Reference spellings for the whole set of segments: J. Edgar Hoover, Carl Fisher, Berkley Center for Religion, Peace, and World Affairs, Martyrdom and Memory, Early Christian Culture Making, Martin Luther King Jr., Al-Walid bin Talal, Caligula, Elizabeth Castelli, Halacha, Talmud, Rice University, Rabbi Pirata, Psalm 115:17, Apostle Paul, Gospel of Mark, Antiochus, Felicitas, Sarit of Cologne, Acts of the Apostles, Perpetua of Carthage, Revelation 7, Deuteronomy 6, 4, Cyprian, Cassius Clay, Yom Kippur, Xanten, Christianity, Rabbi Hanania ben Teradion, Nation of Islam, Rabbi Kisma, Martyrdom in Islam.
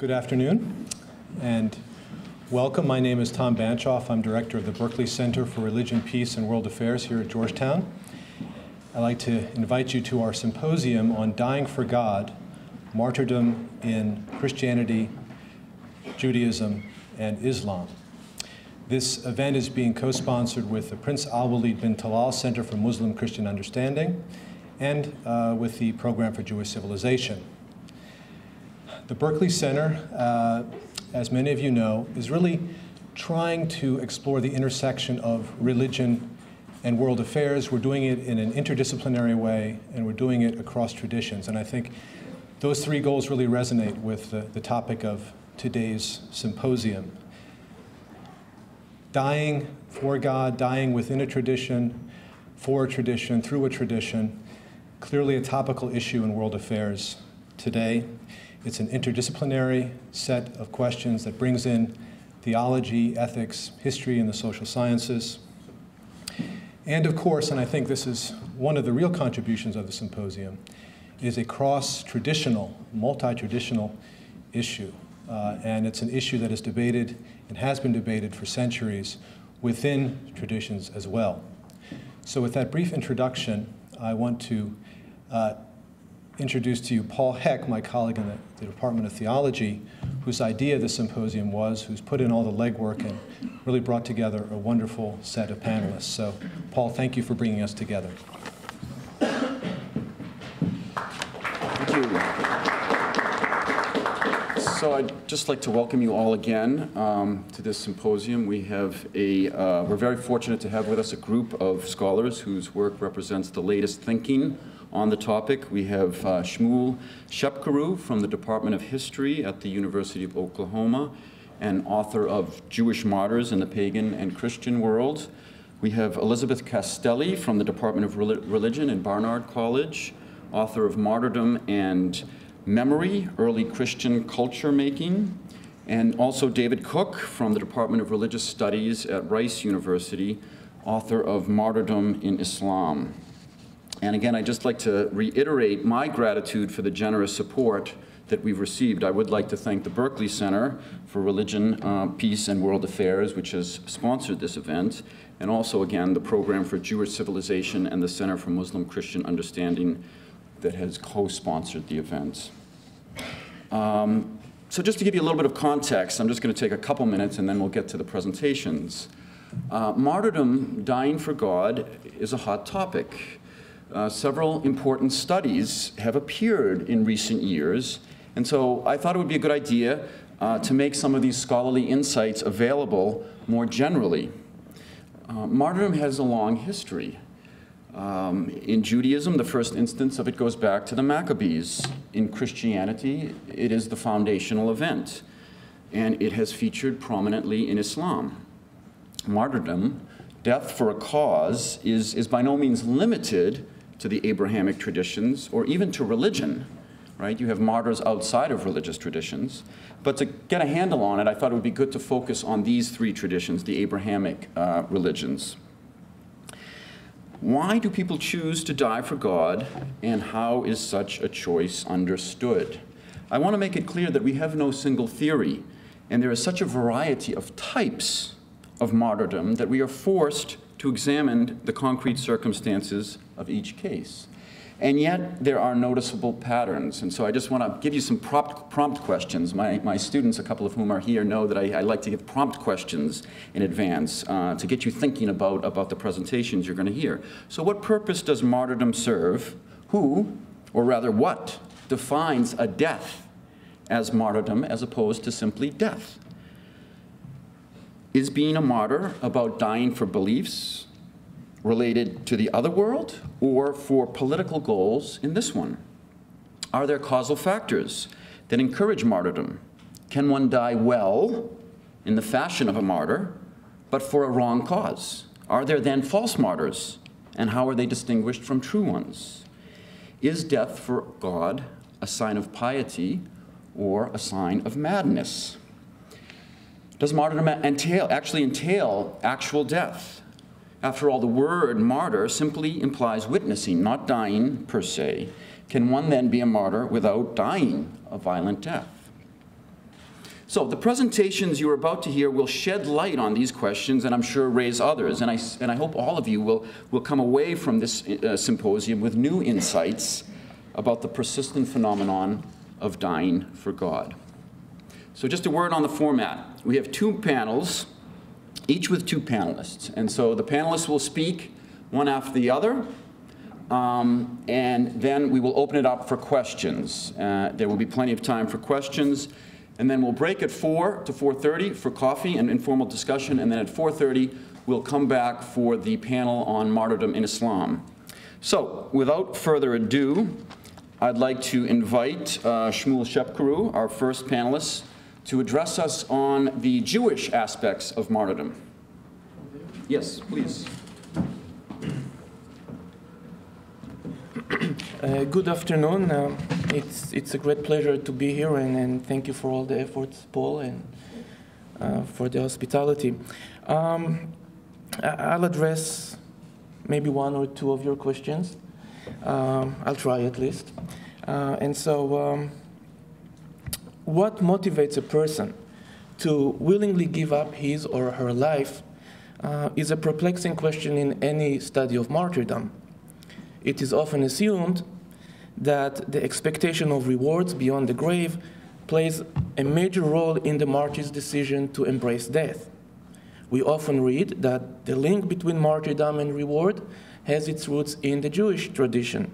Good afternoon, and welcome. My name is Tom Banchoff. I'm director of the Berkley Center for Religion, Peace, and World Affairs here at Georgetown. I'd like to invite you to our symposium on Dying for God, Martyrdom in Christianity, Judaism, and Islam. This event is being co-sponsored with the Prince Al-Walid bin Talal Center for Muslim Christian Understanding and with the Program for Jewish Civilization. The Berkley Center, as many of you know, is really trying to explore the intersection of religion and world affairs. We're doing it in an interdisciplinary way, and we're doing it across traditions. And I think those three goals really resonate with the topic of today's symposium. Dying for God, dying within a tradition, for a tradition, through a tradition, clearly a topical issue in world affairs today. It's an interdisciplinary set of questions that brings in theology, ethics, history, and the social sciences. And of course, and I think this is one of the real contributions of the symposium, is a cross-traditional, multi-traditional issue. And it's an issue that is debated and has been debated for centuries within traditions as well. So with that brief introduction, I want to introduce to you Paul Heck, my colleague in the Department of Theology, whose idea the symposium was, who's put in all the legwork and really brought together a wonderful set of panelists. So, Paul, thank you for bringing us together. Thank you. So I'd just like to welcome you all again to this symposium. We have we're very fortunate to have with us a group of scholars whose work represents the latest thinking on the topic. We have Shmuel Shepkaru from the Department of History at the University of Oklahoma and author of Jewish Martyrs in the Pagan and Christian World. We have Elizabeth Castelli from the Department of Religion in Barnard College, author of Martyrdom and Memory, Early Christian Culture Making. And also David Cook from the Department of Religious Studies at Rice University, author of Martyrdom in Islam. And again, I'd just like to reiterate my gratitude for the generous support that we've received. I would like to thank the Berkley Center for Religion, Peace, and World Affairs, which has sponsored this event, and also, again, the Program for Jewish Civilization and the Center for Muslim Christian Understanding that has co-sponsored the event. So just to give you a little bit of context, I'm just going to take a couple minutes, and then we'll get to the presentations. Martyrdom, dying for God, is a hot topic. Several important studies have appeared in recent years, and so I thought it would be a good idea to make some of these scholarly insights available more generally. Martyrdom has a long history. In Judaism, the first instance of it goes back to the Maccabees. In Christianity, it is the foundational event, and it has featured prominently in Islam. Martyrdom, death for a cause, is by no means limited to the Abrahamic traditions or even to religion, right? You have martyrs outside of religious traditions. But to get a handle on it, I thought it would be good to focus on these three traditions, the Abrahamic religions. Why do people choose to die for God, and how is such a choice understood? I want to make it clear that we have no single theory, and there is such a variety of types of martyrdom that we are forced to examine the concrete circumstances of each case. And yet, there are noticeable patterns. And so I just want to give you some prompt questions. My students, a couple of whom are here, know that I like to give prompt questions in advance to get you thinking about the presentations you're going to hear. So what purpose does martyrdom serve? Who, or rather what, defines a death as martyrdom as opposed to simply death? Is being a martyr about dying for beliefs related to the other world or for political goals in this one? Are there causal factors that encourage martyrdom? Can one die well in the fashion of a martyr, but for a wrong cause? Are there then false martyrs, and how are they distinguished from true ones? Is death for God a sign of piety or a sign of madness? Does martyrdom actually entail actual death? After all, the word martyr simply implies witnessing, not dying per se. Can one then be a martyr without dying a violent death? So the presentations you're about to hear will shed light on these questions, and I'm sure raise others. And I hope all of you will come away from this symposium with new insights about the persistent phenomenon of dying for God. So just a word on the format. We have two panels, each with two panelists. And so the panelists will speak one after the other. And then we will open it up for questions. There will be plenty of time for questions. And then we'll break at 4 to 4:30 for coffee and informal discussion. And then at 4:30, we'll come back for the panel on martyrdom in Islam. So without further ado, I'd like to invite Shmuel Shepkaru, our first panelist, to address us on the Jewish aspects of martyrdom. Yes, please. Good afternoon. It's a great pleasure to be here, and thank you for all the efforts, Paul, and for the hospitality. I'll address maybe one or two of your questions. I'll try at least. And so, what motivates a person to willingly give up his or her life is a perplexing question in any study of martyrdom. It is often assumed that the expectation of rewards beyond the grave plays a major role in the martyr's decision to embrace death. We often read that the link between martyrdom and reward has its roots in the Jewish tradition.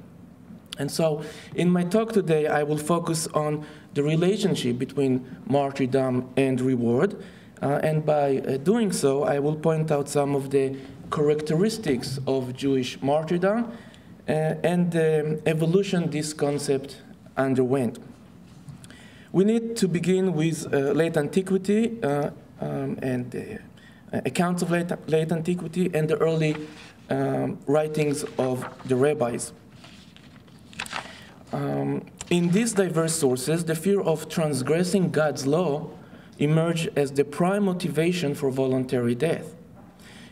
And so in my talk today, I will focus on the relationship between martyrdom and reward. And by doing so, I will point out some of the characteristics of Jewish martyrdom and the evolution this concept underwent. We need to begin with late antiquity and the accounts of late antiquity and the early writings of the rabbis. In these diverse sources, the fear of transgressing God's law emerged as the prime motivation for voluntary death.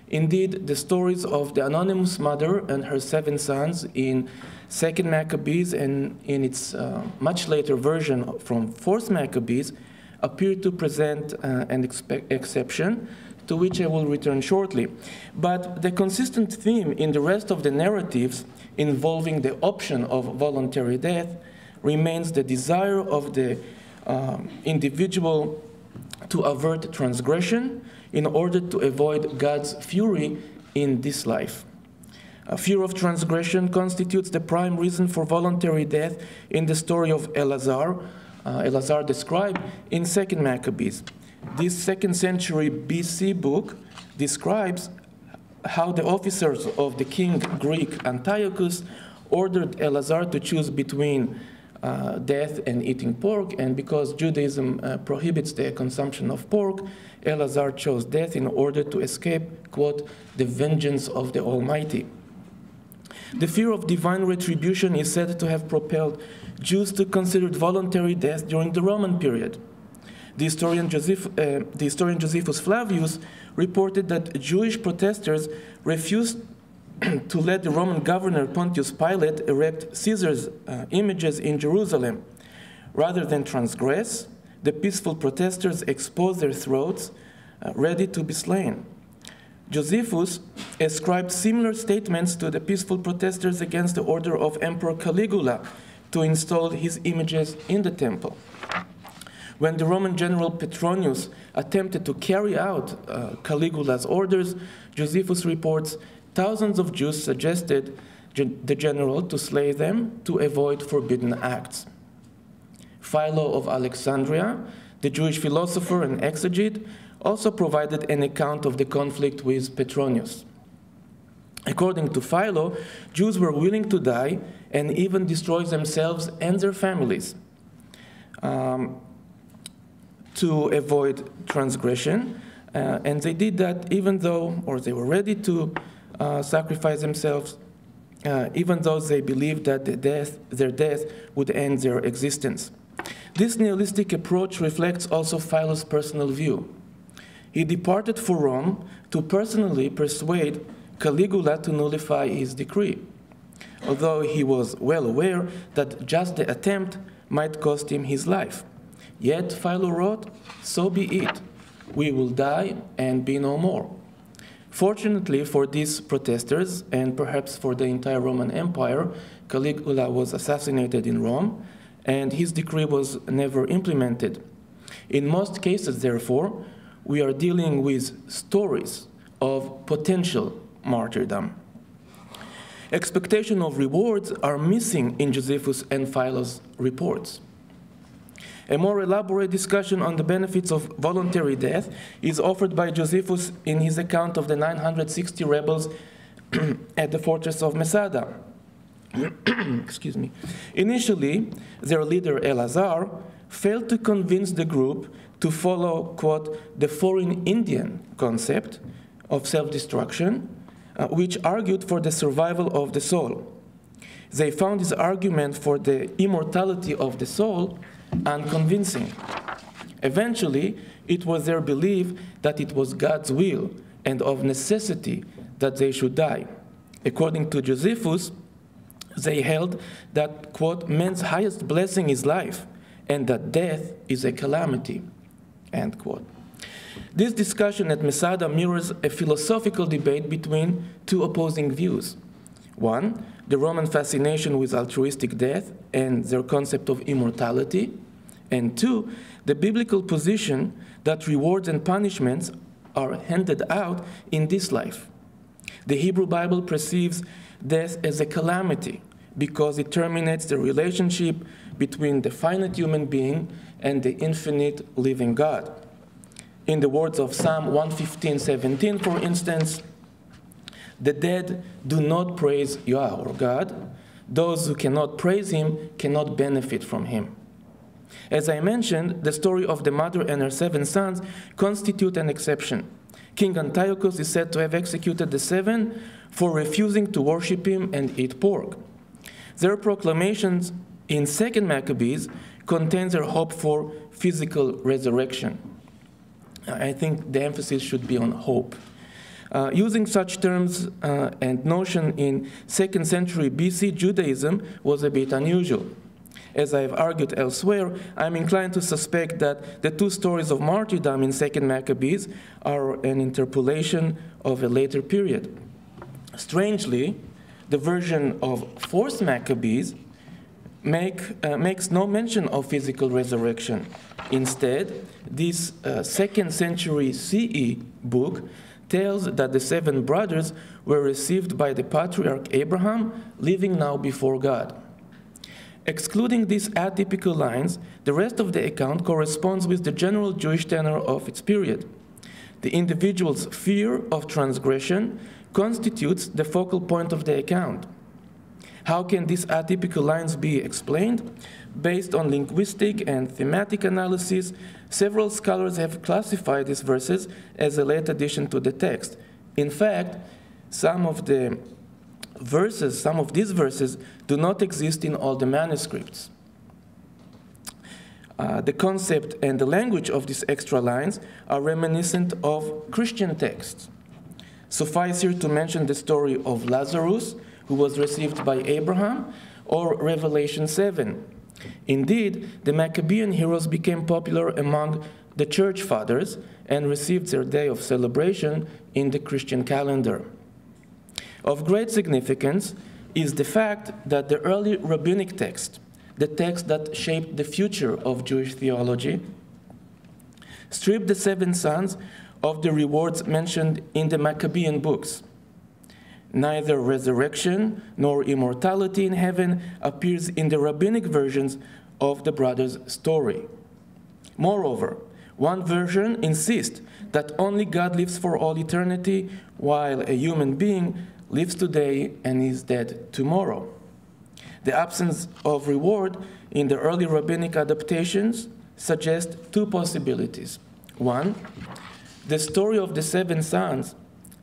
Indeed, the stories of the anonymous mother and her 7 sons in Second Maccabees and in its much later version from Fourth Maccabees appear to present an exception, to which I will return shortly. But the consistent theme in the rest of the narratives involving the option of voluntary death remains the desire of the individual to avert transgression in order to avoid God's fury in this life. A fear of transgression constitutes the prime reason for voluntary death in the story of Elazar, the scribe, in Second Maccabees. This 2nd century BC book describes how the officers of the king Greek Antiochus ordered Elazar to choose between death and eating pork, and because Judaism prohibits the consumption of pork, Elazar chose death in order to escape, quote, the vengeance of the Almighty. The fear of divine retribution is said to have propelled Jews to consider voluntary death during the Roman period. The historian Josephus Flavius reported that Jewish protesters refused to let the Roman governor Pontius Pilate erect Caesar's images in Jerusalem. Rather than transgress, the peaceful protesters exposed their throats, ready to be slain. Josephus ascribed similar statements to the peaceful protesters against the order of Emperor Caligula to install his images in the temple. When the Roman general Petronius attempted to carry out Caligula's orders, Josephus reports thousands of Jews suggested the general to slay them to avoid forbidden acts. Philo of Alexandria, the Jewish philosopher and exegete, also provided an account of the conflict with Petronius. According to Philo, Jews were willing to die and even destroy themselves and their families to avoid transgression. And they did that even though, or they were ready to sacrifice themselves, even though they believed that their death would end their existence. This nihilistic approach reflects also Philo's personal view. He departed for Rome to personally persuade Caligula to nullify his decree, although he was well aware that just the attempt might cost him his life. Yet Philo wrote, so be it. We will die and be no more. Fortunately for these protesters, and perhaps for the entire Roman Empire, Caligula was assassinated in Rome, and his decree was never implemented. In most cases, therefore, we are dealing with stories of potential martyrdom. Expectation of rewards are missing in Josephus and Philo's reports. A more elaborate discussion on the benefits of voluntary death is offered by Josephus in his account of the 960 rebels at the fortress of Masada. Excuse me. Initially, their leader Elazar failed to convince the group to follow, quote, the foreign Indian concept of self-destruction, which argued for the survival of the soul. They found his argument for the immortality of the soul unconvincing. Eventually, it was their belief that it was God's will and of necessity that they should die. According to Josephus, they held that, quote, man's highest blessing is life, and that death is a calamity, end quote. This discussion at Masada mirrors a philosophical debate between two opposing views. One, the Roman fascination with altruistic death and their concept of immortality. And two, the biblical position that rewards and punishments are handed out in this life. The Hebrew Bible perceives death as a calamity because it terminates the relationship between the finite human being and the infinite living God. In the words of Psalm 115:17, for instance, the dead do not praise Yah, or God. Those who cannot praise him cannot benefit from him. As I mentioned, the story of the mother and her 7 sons constitute an exception. King Antiochus is said to have executed the 7 for refusing to worship him and eat pork. Their proclamations in Second Maccabees contain their hope for physical resurrection. I think the emphasis should be on hope. Using such terms and notion in 2nd century BC, Judaism was a bit unusual. As I have argued elsewhere, I'm inclined to suspect that the two stories of martyrdom in 2nd Maccabees are an interpolation of a later period. Strangely, the version of 4th Maccabees makes no mention of physical resurrection. Instead, this 2nd century CE book tells that the 7 brothers were received by the patriarch Abraham, living now before God. Excluding these atypical lines, the rest of the account corresponds with the general Jewish tenor of its period. The individual's fear of transgression constitutes the focal point of the account. How can these atypical lines be explained? Based on linguistic and thematic analysis, several scholars have classified these verses as a late addition to the text. In fact, some of these verses do not exist in all the manuscripts. The concept and the language of these extra lines are reminiscent of Christian texts. Suffice here to mention the story of Lazarus, who was received by Abraham, or Revelation 7. Indeed, the Maccabean heroes became popular among the church fathers and received their day of celebration in the Christian calendar. Of great significance is the fact that the early rabbinic text, the text that shaped the future of Jewish theology, stripped the 7 sons of the rewards mentioned in the Maccabean books. Neither resurrection nor immortality in heaven appears in the rabbinic versions of the brothers' story. Moreover, one version insists that only God lives for all eternity, while a human being lives today and is dead tomorrow. The absence of reward in the early rabbinic adaptations suggests two possibilities. One, the story of the 7 sons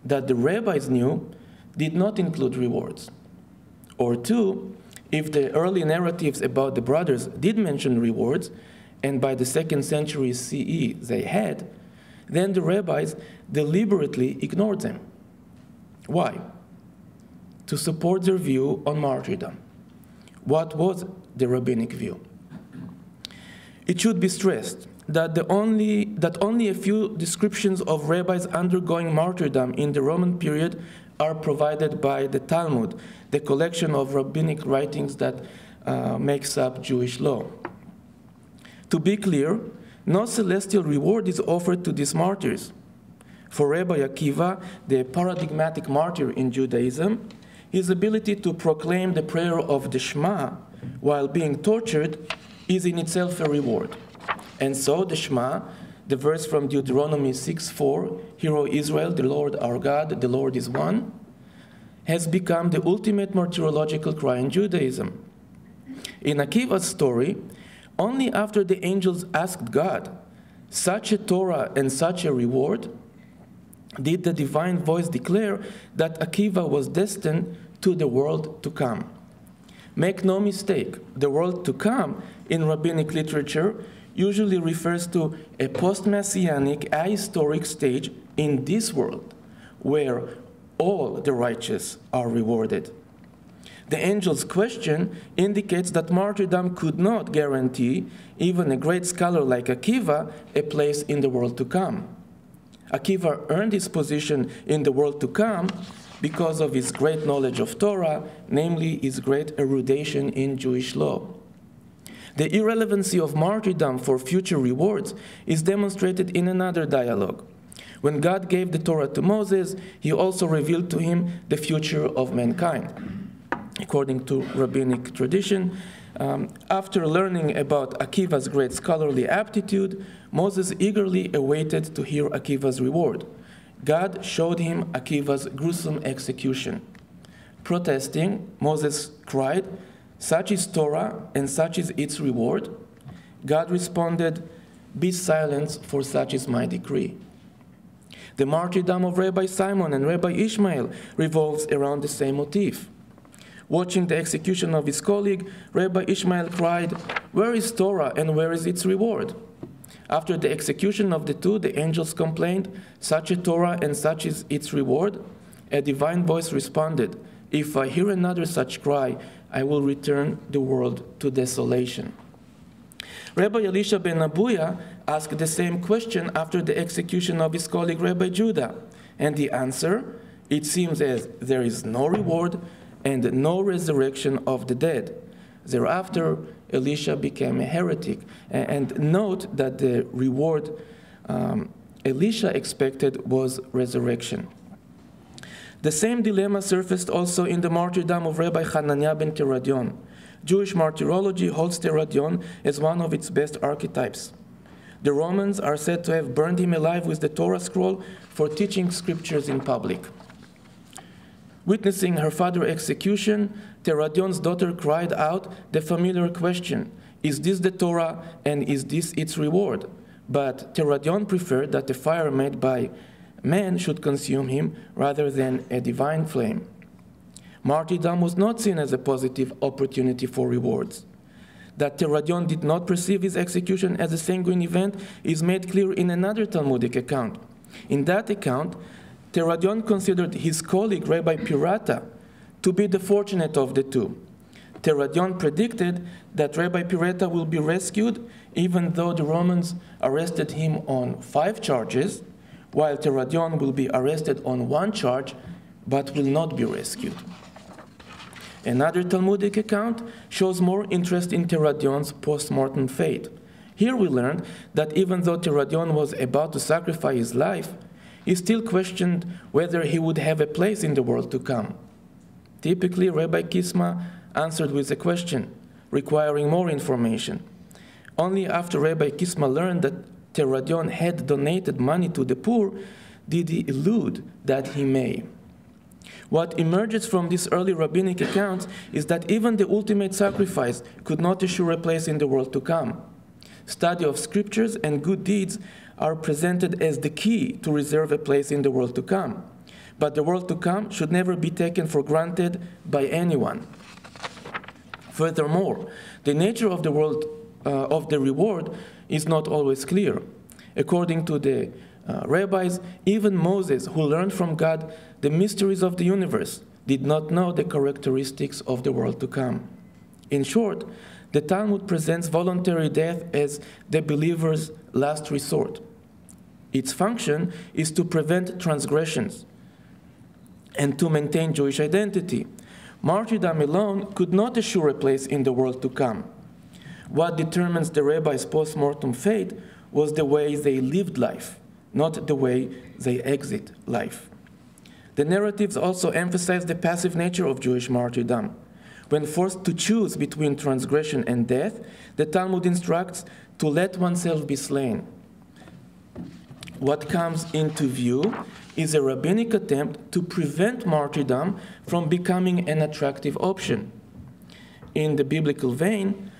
that the rabbis knew did not include rewards. Or two, if the early narratives about the brothers did mention rewards, and by the 2nd century CE they had, then the rabbis deliberately ignored them. Why? To support their view on martyrdom. What was the rabbinic view? It should be stressed that only a few descriptions of rabbis undergoing martyrdom in the Roman period are provided by the Talmud, the collection of rabbinic writings that makes up Jewish law. To be clear, no celestial reward is offered to these martyrs. For Rabbi Akiva, the paradigmatic martyr in Judaism, his ability to proclaim the prayer of the Shema while being tortured is in itself a reward. And so the Shema, the verse from Deuteronomy 6:4, "Hear, O Israel, the Lord our God, the Lord is one," has become the ultimate martyrological cry in Judaism. In Akiva's story, only after the angels asked God, "Such a Torah and such a reward," did the divine voice declare that Akiva was destined to the world to come. Make no mistake, the world to come in rabbinic literature usually refers to a post-messianic, ahistoric stage in this world, where all the righteous are rewarded. The angel's question indicates that martyrdom could not guarantee even a great scholar like Akiva a place in the world to come. Akiva earned his position in the world to come because of his great knowledge of Torah, namely his great erudition in Jewish law. The irrelevancy of martyrdom for future rewards is demonstrated in another dialogue. When God gave the Torah to Moses, he also revealed to him the future of mankind. According to rabbinic tradition, after learning about Akiva's great scholarly aptitude, Moses eagerly awaited to hear Akiva's reward. God showed him Akiva's gruesome execution. Protesting, Moses cried, "Such is Torah, and such is its reward." God responded, "Be silent, for such is my decree." The martyrdom of Rabbi Simon and Rabbi Ishmael revolves around the same motif. Watching the execution of his colleague, Rabbi Ishmael cried, "Where is Torah and where is its reward?" After the execution of the two, the angels complained, "Such a Torah and such is its reward." A divine voice responded, "If I hear another such cry, I will return the world to desolation." Rabbi Elisha ben Abuya asked the same question after the execution of his colleague, Rabbi Judah. And the answer, "It seems as there is no reward and no resurrection of the dead." Thereafter, Elisha became a heretic. And note that the reward Elisha expected was resurrection. The same dilemma surfaced also in the martyrdom of Rabbi Hanania ben Teradion. Jewish martyrology holds Teradion as one of its best archetypes. The Romans are said to have burned him alive with the Torah scroll for teaching scriptures in public. Witnessing her father's execution, Teradion's daughter cried out the familiar question, "Is this the Torah and is this its reward?" But Teradion preferred that the fire made by man should consume him rather than a divine flame. Martyrdom was not seen as a positive opportunity for rewards. That Teradion did not perceive his execution as a sanguine event is made clear in another Talmudic account. In that account, Teradion considered his colleague, Rabbi Pirata, to be the fortunate of the two. Teradion predicted that Rabbi Pirata will be rescued, even though the Romans arrested him on 5 charges, while Teradion will be arrested on 1 charge, but will not be rescued. Another Talmudic account shows more interest in Teradion's post-mortem fate. Here we learned that even though Teradion was about to sacrifice his life, he still questioned whether he would have a place in the world to come. Typically, Rabbi Kisma answered with a question, requiring more information. Only after Rabbi Kisma learned that Teradion had donated money to the poor did he elude that he may. What emerges from these early rabbinic accounts is that even the ultimate sacrifice could not assure a place in the world to come. Study of scriptures and good deeds are presented as the key to reserve a place in the world to come. But the world to come should never be taken for granted by anyone. Furthermore, the nature of the world of the reward is not always clear. According to the rabbis, even Moses, who learned from God the mysteries of the universe, did not know the characteristics of the world to come. In short, the Talmud presents voluntary death as the believer's last resort. Its function is to prevent transgressions and to maintain Jewish identity. Martyrdom alone could not assure a place in the world to come. What determines the rabbis' post-mortem fate was the way they lived life, not the way they exit life. The narratives also emphasize the passive nature of Jewish martyrdom. When forced to choose between transgression and death, the Talmud instructs to let oneself be slain. What comes into view is a rabbinic attempt to prevent martyrdom from becoming an attractive option. In the biblical vein,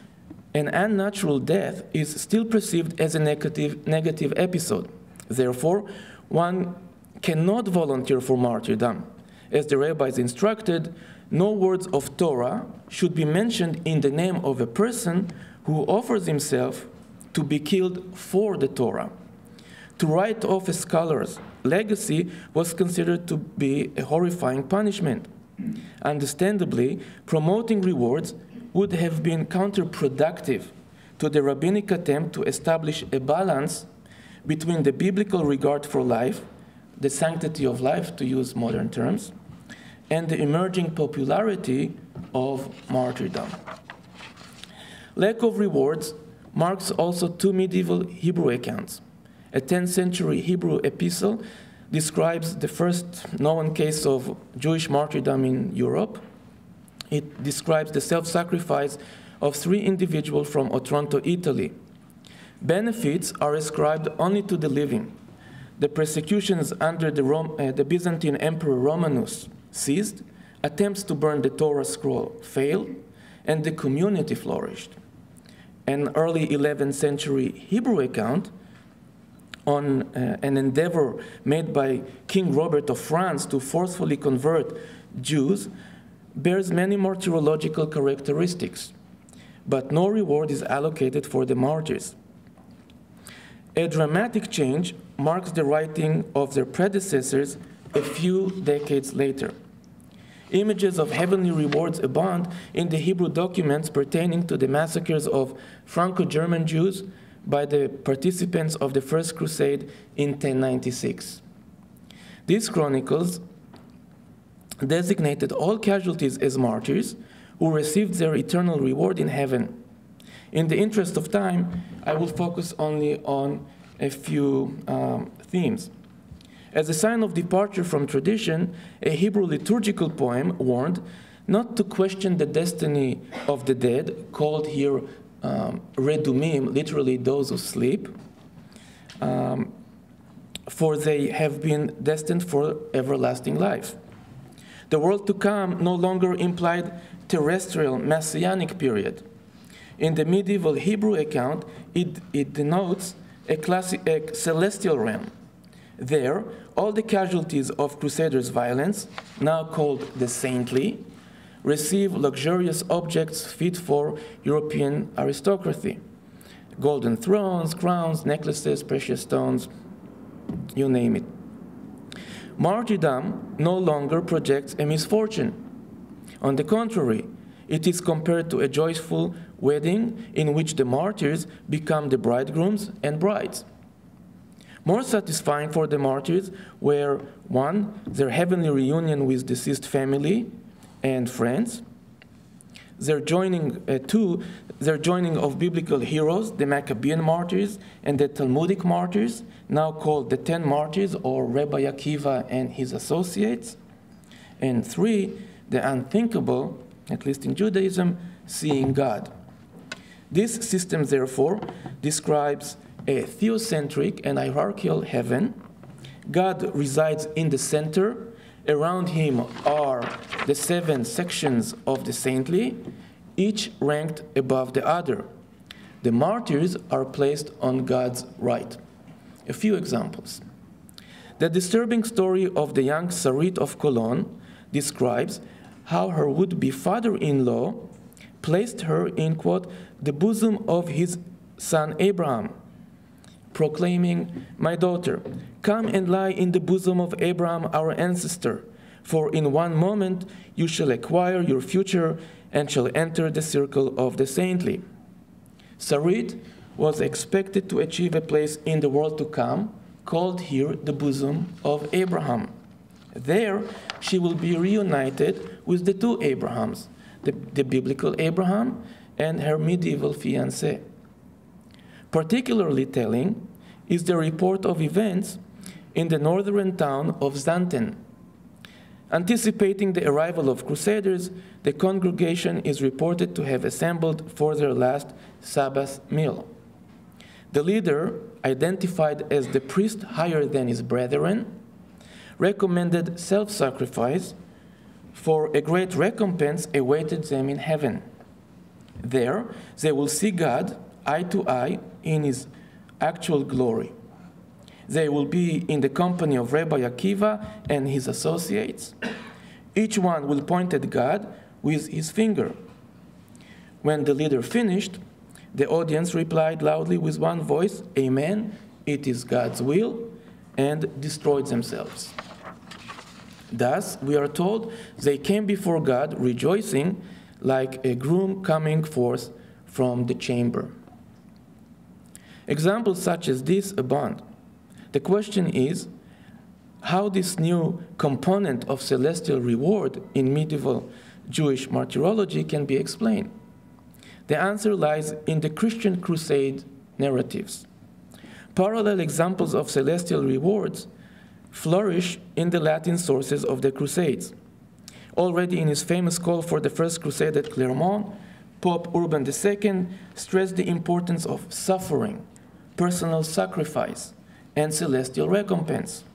an unnatural death is still perceived as a negative episode. Therefore, one cannot volunteer for martyrdom. As the rabbis instructed, no words of Torah should be mentioned in the name of a person who offers himself to be killed for the Torah. To write off a scholar's legacy was considered to be a horrifying punishment. Understandably, promoting rewards would have been counterproductive to the rabbinic attempt to establish a balance between the biblical regard for life, the sanctity of life, to use modern terms, and the emerging popularity of martyrdom. Lack of rewards marks also two medieval Hebrew accounts. A 10th century Hebrew epistle describes the first known case of Jewish martyrdom in Europe. It describes the self-sacrifice of 3 individuals from Otranto, Italy. Benefits are ascribed only to the living. The persecutions under the Byzantine Emperor Romanus ceased, attempts to burn the Torah scroll failed, and the community flourished. An early 11th century Hebrew account on an endeavor made by King Robert of France to forcefully convert Jews bears many martyrological characteristics, but no reward is allocated for the martyrs. A dramatic change marks the writing of their predecessors a few decades later. Images of heavenly rewards abound in the Hebrew documents pertaining to the massacres of Franco-German Jews by the participants of the First Crusade in 1096. These chronicles designated all casualties as martyrs who received their eternal reward in heaven. In the interest of time, I will focus only on a few themes. As a sign of departure from tradition, a Hebrew liturgical poem warned not to question the destiny of the dead, called here redumim, literally those who sleep, for they have been destined for everlasting life. The world to come no longer implied terrestrial, messianic period. In the medieval Hebrew account, it denotes a celestial realm. There, all the casualties of Crusaders' violence, now called the saintly, receive luxurious objects fit for European aristocracy. Golden thrones, crowns, necklaces, precious stones, you name it. Martyrdom no longer projects a misfortune. On the contrary, it is compared to a joyful wedding in which the martyrs become the bridegrooms and brides. More satisfying for the martyrs were, 1, their heavenly reunion with deceased family and friends, their joining, 2, their joining of biblical heroes, the Maccabean martyrs and the Talmudic martyrs, now called the 10 martyrs or Rabbi Akiva and his associates, and 3, the unthinkable, at least in Judaism, seeing God. This system, therefore, describes a theocentric and hierarchical heaven. God resides in the center. Around him are the 7 sections of the saintly, each ranked above the other. The martyrs are placed on God's right. A few examples. The disturbing story of the young Sarit of Cologne describes how her would-be father-in-law placed her in, quote, the bosom of his son Abraham, proclaiming, "My daughter, come and lie in the bosom of Abraham, our ancestor, for in one moment you shall acquire your future and shall enter the circle of the saintly. Sarit was expected to achieve a place in the world to come, called here the bosom of Abraham. There she will be reunited with the two Abrahams, the biblical Abraham and her medieval fiancé. Particularly telling is the report of events in the northern town of Xanten. Anticipating the arrival of Crusaders, the congregation is reported to have assembled for their last Sabbath meal. The leader, identified as the priest higher than his brethren, recommended self-sacrifice, for a great recompense awaited them in heaven. There they will see God eye to eye in his actual glory. They will be in the company of Rabbi Akiva and his associates. Each one will point at God with his finger. When the leader finished, the audience replied loudly with one voice, "Amen, it is God's will," and destroyed themselves. Thus, we are told, they came before God rejoicing like a groom coming forth from the chamber. Examples such as this abound. The question is, how this new component of celestial reward in medieval Jewish martyrology can be explained? The answer lies in the Christian crusade narratives. Parallel examples of celestial rewards flourish in the Latin sources of the Crusades. Already in his famous call for the First Crusade at Clermont, Pope Urban II stressed the importance of suffering, personal sacrifice, and celestial recompense.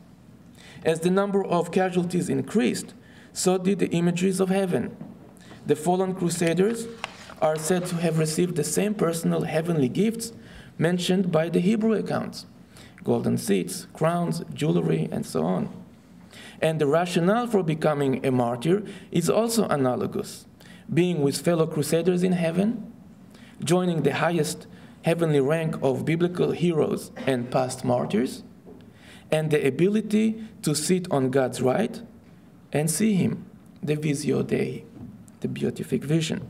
As the number of casualties increased, so did the imageries of heaven. The fallen Crusaders are said to have received the same personal heavenly gifts mentioned by the Hebrew accounts: golden seats, crowns, jewelry, and so on. And the rationale for becoming a martyr is also analogous: being with fellow crusaders in heaven, joining the highest heavenly rank of biblical heroes and past martyrs, and the ability to sit on God's right and see him, the visio Dei, the beatific vision.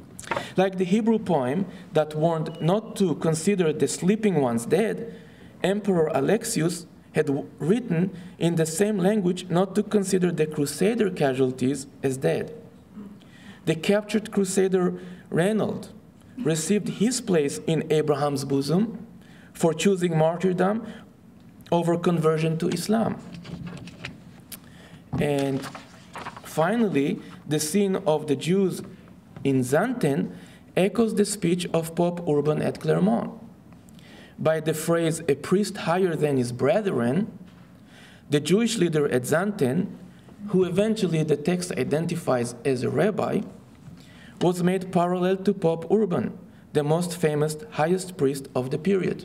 Like the Hebrew poem that warned not to consider the sleeping ones dead, Emperor Alexius had written in the same language not to consider the Crusader casualties as dead. The captured Crusader Reynold received his place in Abraham's bosom for choosing martyrdom over conversion to Islam. And finally, the scene of the Jews in Xanten echoes the speech of Pope Urban at Clermont. By the phrase, "a priest higher than his brethren," the Jewish leader at Xanten, who eventually the text identifies as a rabbi, was made parallel to Pope Urban, the most famous highest priest of the period.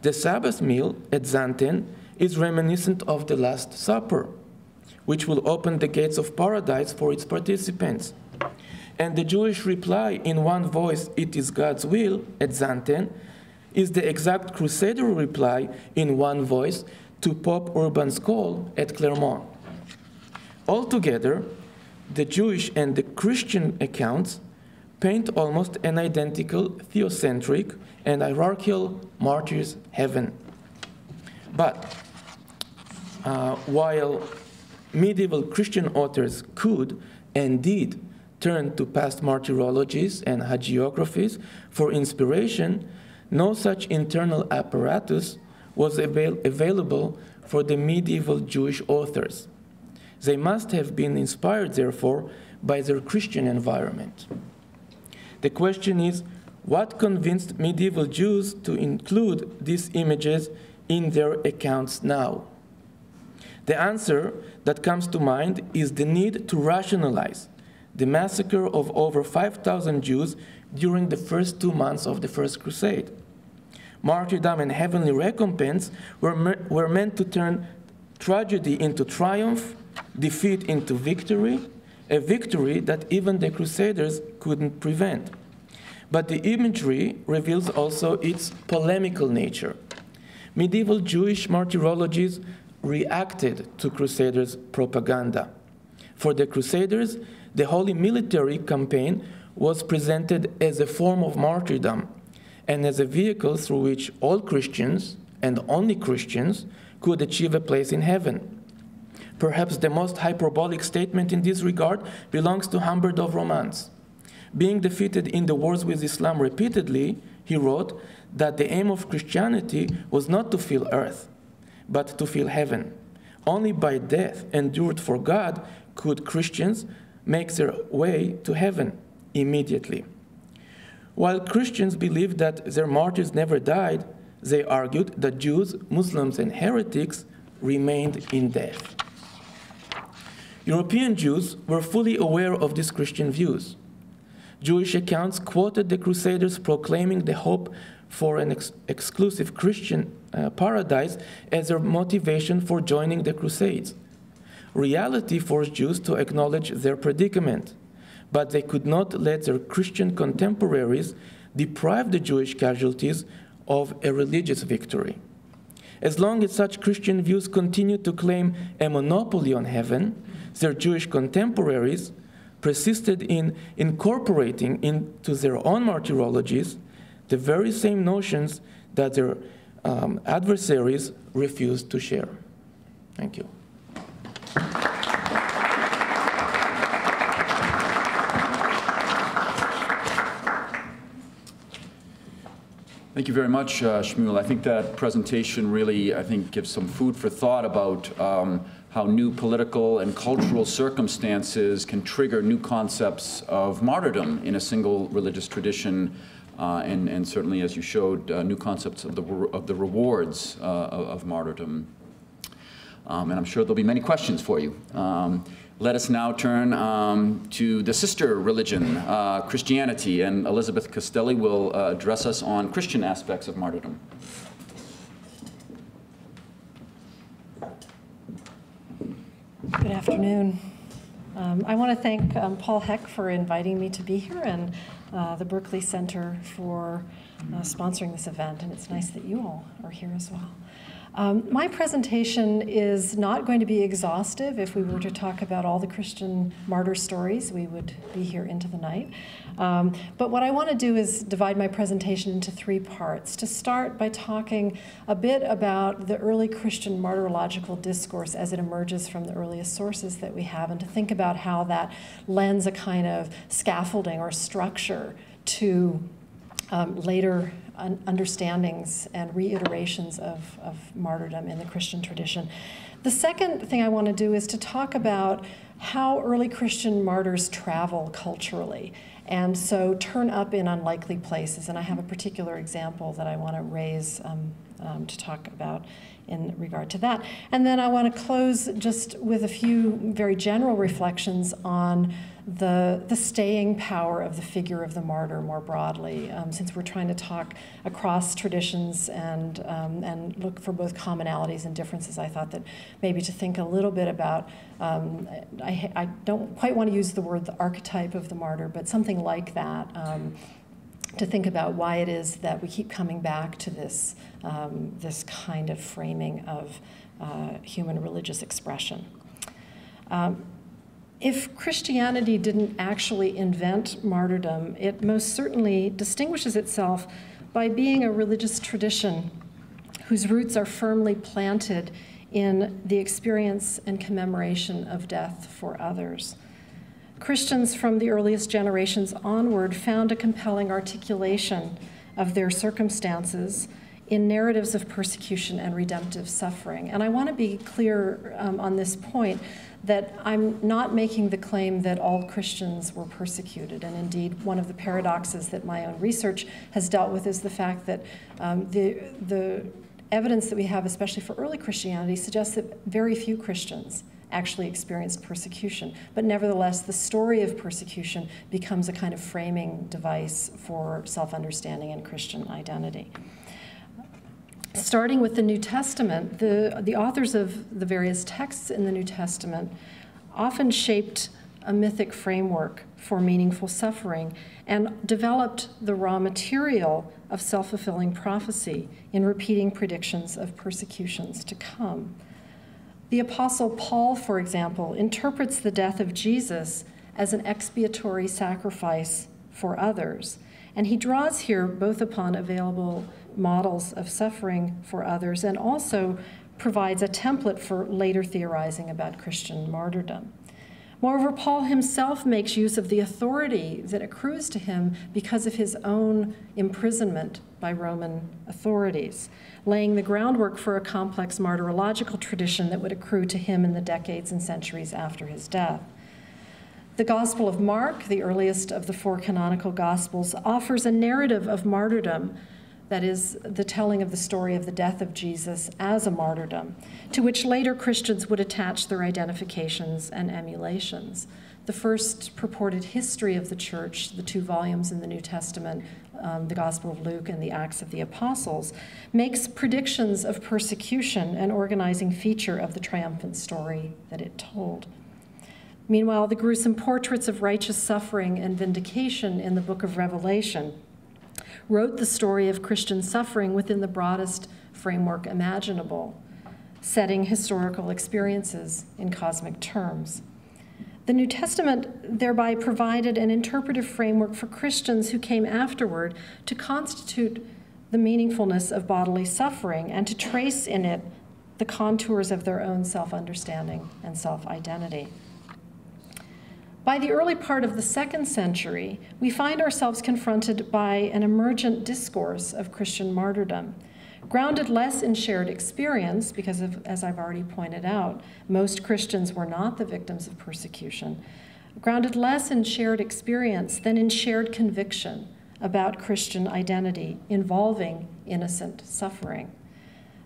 The Sabbath meal at Xanten is reminiscent of the Last Supper, which will open the gates of paradise for its participants. And the Jewish reply in one voice, "It is God's will," at Xanten, is the exact Crusader reply in one voice to Pope Urban's call at Clermont. Altogether, the Jewish and the Christian accounts paint almost an identical theocentric and hierarchical martyr's heaven. But while medieval Christian authors could and did turn to past martyrologies and hagiographies for inspiration, no such internal apparatus was available for the medieval Jewish authors. They must have been inspired, therefore, by their Christian environment. The question is, what convinced medieval Jews to include these images in their accounts now? The answer that comes to mind is the need to rationalize the massacre of over 5,000 Jews during the first 2 months of the First Crusade. Martyrdom and heavenly recompense were meant to turn tragedy into triumph, defeat into victory, a victory that even the Crusaders couldn't prevent. But the imagery reveals also its polemical nature. Medieval Jewish martyrologies reacted to Crusaders' propaganda. For the Crusaders, the Holy Military Campaign was presented as a form of martyrdom and as a vehicle through which all Christians and only Christians could achieve a place in heaven. Perhaps the most hyperbolic statement in this regard belongs to Humbert of Romans. Being defeated in the wars with Islam repeatedly, he wrote that the aim of Christianity was not to fill earth, but to fill heaven. Only by death endured for God could Christians make their way to heaven immediately. While Christians believed that their martyrs never died, they argued that Jews, Muslims, and heretics remained in death. European Jews were fully aware of these Christian views. Jewish accounts quoted the Crusaders proclaiming the hope for an exclusive Christian paradise as their motivation for joining the Crusades. Reality forced Jews to acknowledge their predicament, but they could not let their Christian contemporaries deprive the Jewish casualties of a religious victory. As long as such Christian views continued to claim a monopoly on heaven, their Jewish contemporaries persisted in incorporating into their own martyrologies the very same notions that their adversaries refused to share. Thank you. Thank you very much, Shmuel. I think that presentation really, gives some food for thought about how new political and cultural circumstances can trigger new concepts of martyrdom in a single religious tradition, and certainly, as you showed, new concepts of the rewards of martyrdom. And I'm sure there'll be many questions for you. Let us now turn to the sister religion, Christianity, and Elizabeth Castelli will address us on Christian aspects of martyrdom. Good afternoon. I want to thank Paul Heck for inviting me to be here and the Berkley Center for sponsoring this event, and it's nice that you all are here as well. My presentation is not going to be exhaustive. If we were to talk about all the Christian martyr stories, we would be here into the night. But what I want to do is divide my presentation into three parts. To start by talking a bit about the early Christian martyrological discourse as it emerges from the earliest sources that we have, and to think about how that lends a kind of scaffolding or structure to later understandings and reiterations of martyrdom in the Christian tradition. The second thing I want to do is to talk about how early Christian martyrs travel culturally, and so turn up in unlikely places. And I have a particular example that I want to raise to talk about in regard to that. And then I want to close just with a few very general reflections on the staying power of the figure of the martyr more broadly, since we're trying to talk across traditions and look for both commonalities and differences. I thought that maybe to think a little bit about, I don't quite want to use the word the archetype of the martyr, but something like that, to think about why it is that we keep coming back to this, this kind of framing of human religious expression. If Christianity didn't actually invent martyrdom, it most certainly distinguishes itself by being a religious tradition whose roots are firmly planted in the experience and commemoration of death for others. Christians from the earliest generations onward found a compelling articulation of their circumstances in narratives of persecution and redemptive suffering. And I want to be clear on this point, that I'm not making the claim that all Christians were persecuted. And indeed, one of the paradoxes that my own research has dealt with is the fact that the evidence that we have, especially for early Christianity, suggests that very few Christians actually experienced persecution. But nevertheless, the story of persecution becomes a kind of framing device for self-understanding and Christian identity. Starting with the New Testament, the authors of the various texts in the New Testament often shaped a mythic framework for meaningful suffering and developed the raw material of self-fulfilling prophecy in repeating predictions of persecutions to come. The Apostle Paul, for example, interprets the death of Jesus as an expiatory sacrifice for others. And he draws here both upon available models of suffering for others and also provides a template for later theorizing about Christian martyrdom. Moreover, Paul himself makes use of the authority that accrues to him because of his own imprisonment by Roman authorities, laying the groundwork for a complex martyrological tradition that would accrue to him in the decades and centuries after his death. The Gospel of Mark, the earliest of the four canonical Gospels, offers a narrative of martyrdom, that is, the telling of the story of the death of Jesus as a martyrdom, to which later Christians would attach their identifications and emulations. The first purported history of the church, the two volumes in the New Testament, the Gospel of Luke and the Acts of the Apostles, makes predictions of persecution an organizing feature of the triumphant story that it told. Meanwhile, the gruesome portraits of righteous suffering and vindication in the book of Revelation wrote the story of Christian suffering within the broadest framework imaginable, setting historical experiences in cosmic terms. The New Testament thereby provided an interpretive framework for Christians who came afterward to constitute the meaningfulness of bodily suffering and to trace in it the contours of their own self-understanding and self-identity. By the early part of the second century, we find ourselves confronted by an emergent discourse of Christian martyrdom, grounded less in shared experience because, as I've already pointed out, most Christians were not the victims of persecution, grounded less in shared experience than in shared conviction about Christian identity involving innocent suffering.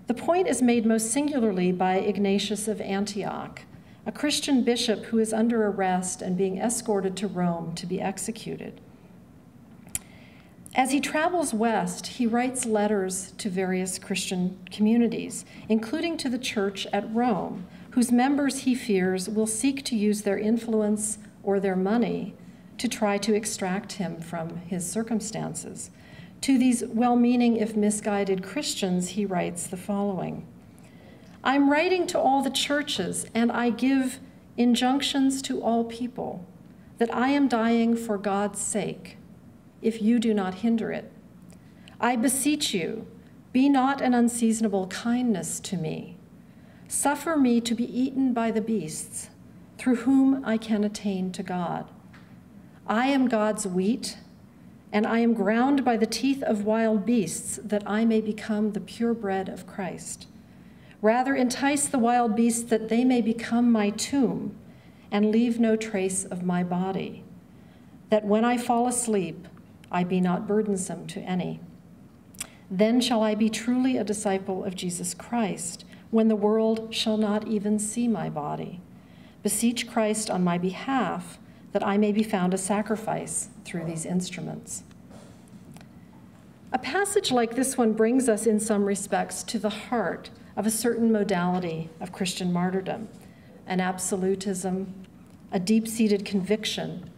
The point is made most singularly by Ignatius of Antioch, a Christian bishop who is under arrest and being escorted to Rome to be executed. As he travels west, he writes letters to various Christian communities, including to the church at Rome, whose members he fears will seek to use their influence or their money to try to extract him from his circumstances. To these well-meaning, if misguided, Christians, he writes the following. I'm writing to all the churches, and I give injunctions to all people that I am dying for God's sake, if you do not hinder it. I beseech you, be not an unseasonable kindness to me. Suffer me to be eaten by the beasts, through whom I can attain to God. I am God's wheat, and I am ground by the teeth of wild beasts, that I may become the pure bread of Christ. Rather, entice the wild beasts that they may become my tomb and leave no trace of my body, that when I fall asleep, I be not burdensome to any. Then shall I be truly a disciple of Jesus Christ, when the world shall not even see my body. Beseech Christ on my behalf, that I may be found a sacrifice through these instruments. A passage like this one brings us, in some respects, to the heart of a certain modality of Christian martyrdom, an absolutism, a deep-seated conviction,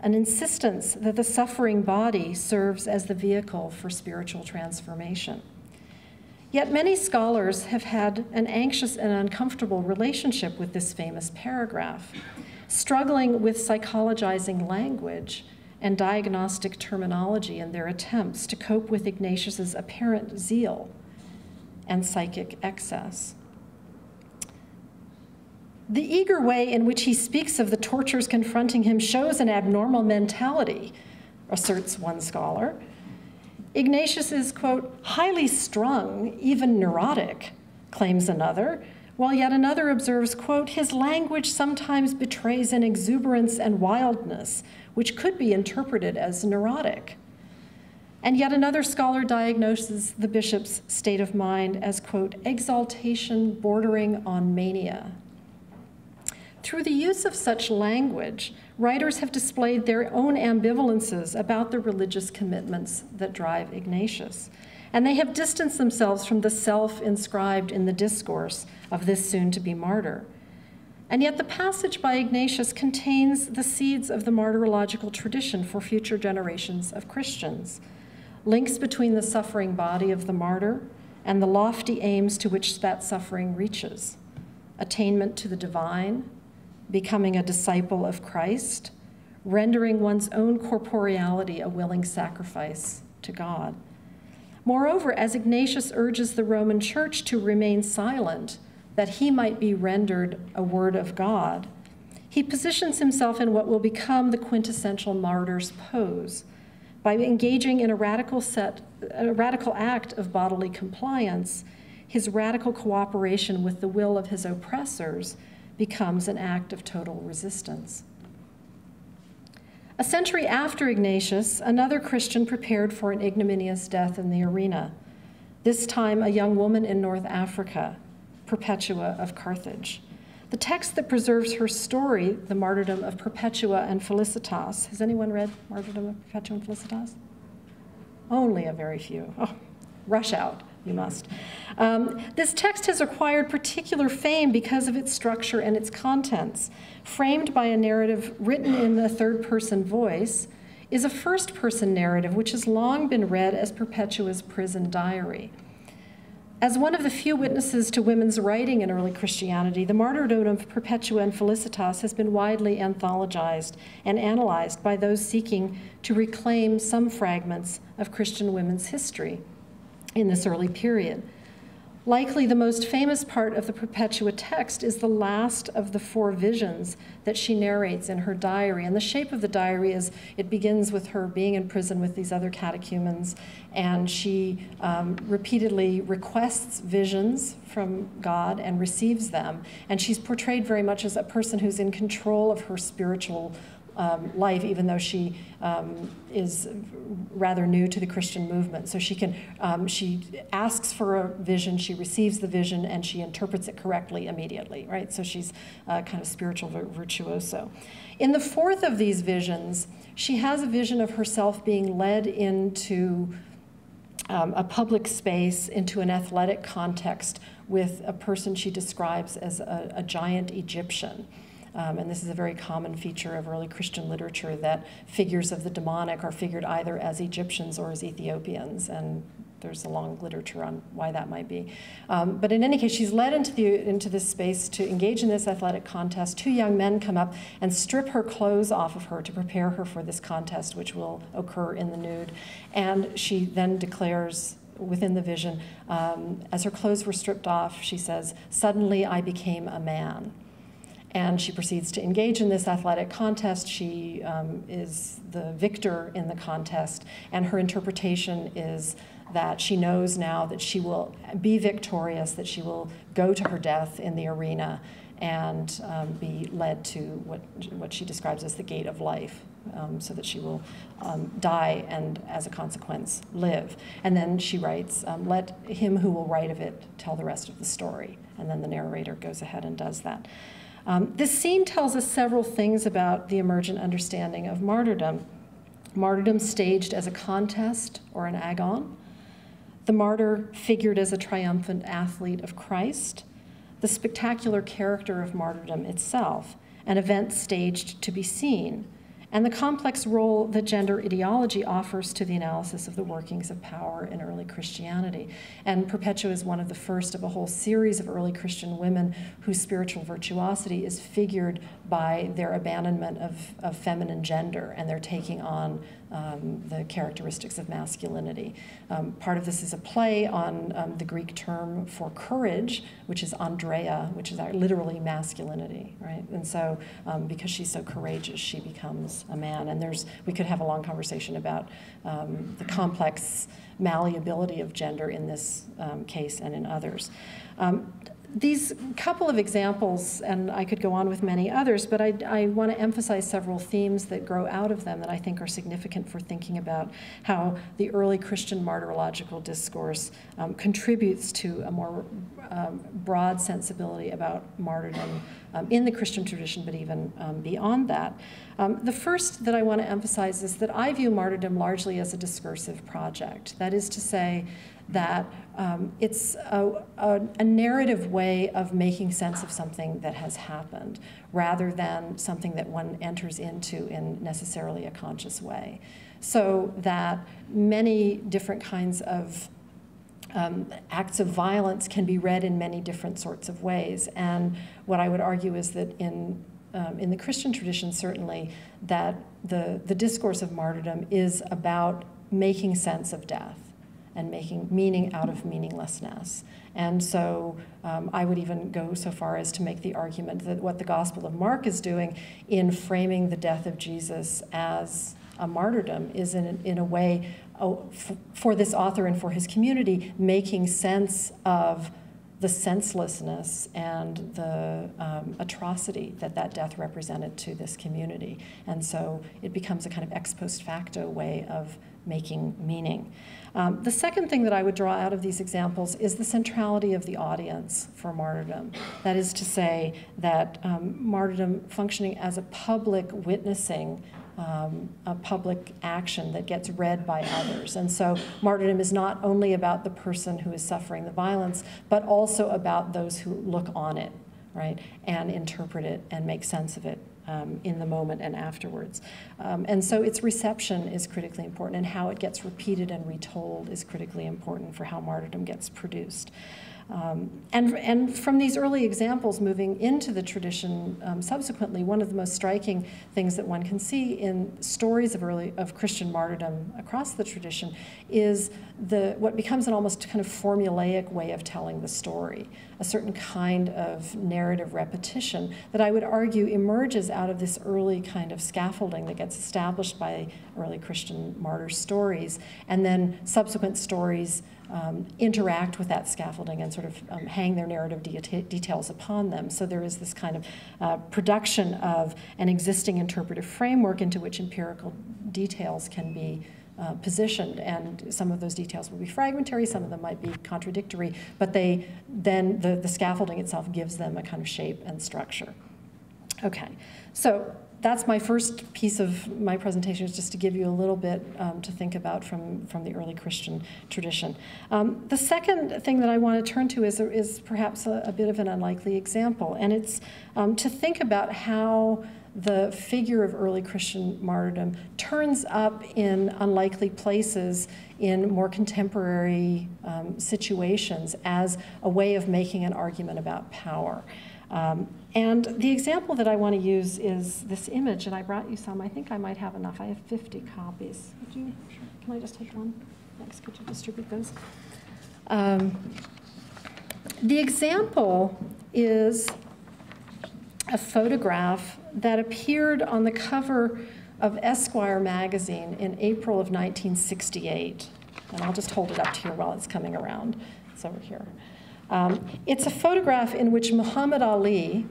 an insistence that the suffering body serves as the vehicle for spiritual transformation. Yet many scholars have had an anxious and uncomfortable relationship with this famous paragraph, struggling with psychologizing language and diagnostic terminology in their attempts to cope with Ignatius's apparent zeal and psychic excess. The eager way in which he speaks of the tortures confronting him shows an abnormal mentality, asserts one scholar. Ignatius is, quote, highly strung, even neurotic, claims another, while yet another observes, quote, his language sometimes betrays an exuberance and wildness, which could be interpreted as neurotic. And yet another scholar diagnoses the bishop's state of mind as, quote, exaltation bordering on mania. Through the use of such language, writers have displayed their own ambivalences about the religious commitments that drive Ignatius, and they have distanced themselves from the self inscribed in the discourse of this soon-to-be martyr. And yet the passage by Ignatius contains the seeds of the martyrological tradition for future generations of Christians. Links between the suffering body of the martyr and the lofty aims to which that suffering reaches. Attainment to the divine, becoming a disciple of Christ, rendering one's own corporeality a willing sacrifice to God. Moreover, as Ignatius urges the Roman Church to remain silent, that he might be rendered a word of God, he positions himself in what will become the quintessential martyr's pose by engaging in a radical act of bodily compliance. His radical cooperation with the will of his oppressors becomes an act of total resistance. A century after Ignatius, another Christian prepared for an ignominious death in the arena, this time a young woman in North Africa, Perpetua of Carthage. The text that preserves her story, the martyrdom of Perpetua and Felicitas. Has anyone read Martyrdom of Perpetua and Felicitas? Only a very few. Oh, rush out. You must. This text has acquired particular fame because of its structure and its contents. Framed by a narrative written in the third-person voice is a first-person narrative which has long been read as Perpetua's prison diary. As one of the few witnesses to women's writing in early Christianity, the martyrdom of Perpetua and Felicitas has been widely anthologized and analyzed by those seeking to reclaim some fragments of Christian women's history in this early period. Likely the most famous part of the Perpetua text is the last of the four visions that she narrates in her diary. And the shape of the diary is, it begins with her being in prison with these other catechumens, and she repeatedly requests visions from God and receives them. And she's portrayed very much as a person who's in control of her spiritual life, even though she is rather new to the Christian movement. So she can, she asks for a vision, she receives the vision, and she interprets it correctly immediately, right? So she's kind of spiritual virtuoso. In the fourth of these visions, she has a vision of herself being led into a public space, into an athletic context with a person she describes as a giant Egyptian. And this is a very common feature of early Christian literature, that figures of the demonic are figured either as Egyptians or as Ethiopians, and there's a long literature on why that might be. But in any case, she's led into this space to engage in this athletic contest. Two young men come up and strip her clothes off of her to prepare her for this contest, which will occur in the nude, and she then declares within the vision, as her clothes were stripped off, she says, "Suddenly I became a man." And she proceeds to engage in this athletic contest. She is the victor in the contest, and her interpretation is that she knows now that she will be victorious, that she will go to her death in the arena and be led to what she describes as the gate of life, so that she will die and, as a consequence, live. And then she writes, "Let him who will write of it tell the rest of the story." And then the narrator goes ahead and does that. This scene tells us several things about the emergent understanding of martyrdom. Martyrdom staged as a contest or an agon. The martyr figured as a triumphant athlete of Christ. The spectacular character of martyrdom itself, an event staged to be seen, and the complex role that gender ideology offers to the analysis of the workings of power in early Christianity. And Perpetua is one of the first of a whole series of early Christian women whose spiritual virtuosity is figured by their abandonment of feminine gender and their taking on the characteristics of masculinity. Part of this is a play on the Greek term for courage, which is Andrea, which is literally masculinity, right? And so because she's so courageous, she becomes a man. And we could have a long conversation about the complex malleability of gender in this case and in others. These couple of examples, and I could go on with many others, but I want to emphasize several themes that grow out of them that I think are significant for thinking about how the early Christian martyrological discourse contributes to a more broad sensibility about martyrdom in the Christian tradition, but even beyond that. The first that I want to emphasize is that I view martyrdom largely as a discursive project. That is to say, that it's a narrative way of making sense of something that has happened, rather than something that one enters into in necessarily a conscious way. So that many different kinds of acts of violence can be read in many different sorts of ways. And what I would argue is that in in the Christian tradition certainly, that the discourse of martyrdom is about making sense of death and making meaning out of meaninglessness. And so I would even go so far as to make the argument that what the Gospel of Mark is doing in framing the death of Jesus as a martyrdom is in a way for this author and for his community making sense of the senselessness and the atrocity that that death represented to this community. And so it becomes a kind of ex post facto way of making meaning. The second thing that I would draw out of these examples is the centrality of the audience for martyrdom. That is to say that martyrdom functioning as a public witnessing, a public action that gets read by others. And so martyrdom is not only about the person who is suffering the violence, but also about those who look on it, right, and interpret it and make sense of it in the moment and afterwards. And so its reception is critically important, and how it gets repeated and retold is critically important for how martyrdom gets produced. And from these early examples moving into the tradition subsequently, one of the most striking things that one can see in stories of Christian martyrdom across the tradition is what becomes an almost kind of formulaic way of telling the story, a certain kind of narrative repetition that I would argue emerges out of this early kind of scaffolding that gets established by early Christian martyr stories, and then subsequent stories interact with that scaffolding and sort of hang their narrative details upon them. So there is this kind of production of an existing interpretive framework into which empirical details can be positioned. And some of those details will be fragmentary, some of them might be contradictory, but they then, the scaffolding itself gives them a kind of shape and structure. Okay, so that's my first piece of my presentation, is just to give you a little bit to think about from the early Christian tradition. The second thing that I want to turn to is perhaps a bit of an unlikely example, and it's to think about how the figure of early Christian martyrdom turns up in unlikely places in more contemporary situations as a way of making an argument about power. And the example that I want to use is this image, and I brought you some. I think I might have enough. I have 50 copies. Can I just take one? Thanks. Could you distribute those? The example is a photograph that appeared on the cover of Esquire magazine in April of 1968. And I'll just hold it up to you while it's coming around. It's over here. It's a photograph in which Muhammad Ali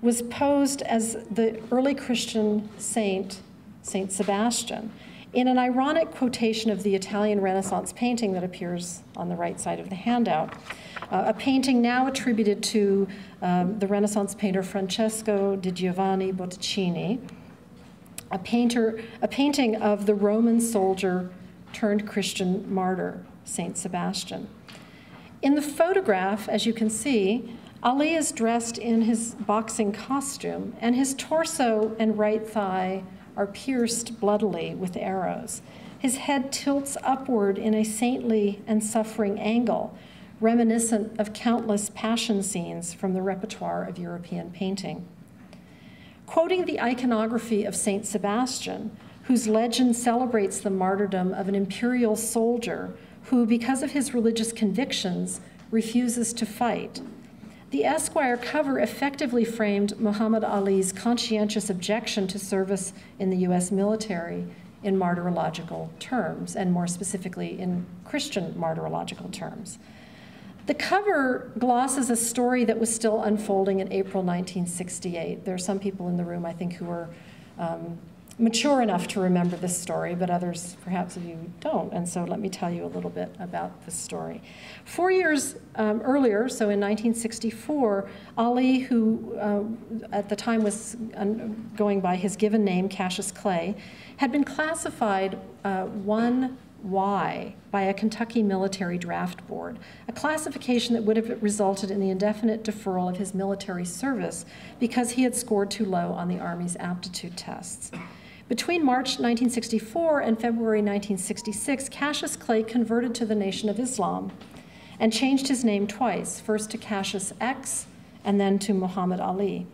was posed as the early Christian saint, Saint Sebastian, in an ironic quotation of the Italian Renaissance painting that appears on the right side of the handout, a painting now attributed to the Renaissance painter Francesco di Giovanni Botticini, a painting of the Roman soldier turned Christian martyr, Saint Sebastian. In the photograph, as you can see, Ali is dressed in his boxing costume, and his torso and right thigh are pierced bloodily with arrows. His head tilts upward in a saintly and suffering angle, reminiscent of countless passion scenes from the repertoire of European painting. Quoting the iconography of Saint Sebastian, whose legend celebrates the martyrdom of an imperial soldier who, because of his religious convictions, refuses to fight. The Esquire cover effectively framed Muhammad Ali's conscientious objection to service in the US military in martyrological terms, and more specifically in Christian martyrological terms. The cover glosses a story that was still unfolding in April 1968. There are some people in the room, I think, who were mature enough to remember this story, but others, perhaps, of you don't. And so let me tell you a little bit about this story. 4 years earlier, so in 1964, Ali, who at the time was going by his given name, Cassius Clay, had been classified 1Y by a Kentucky military draft board, a classification that would have resulted in the indefinite deferral of his military service because he had scored too low on the Army's aptitude tests. Between March 1964 and February 1966, Cassius Clay converted to the Nation of Islam and changed his name twice, first to Cassius X and then to Muhammad Ali.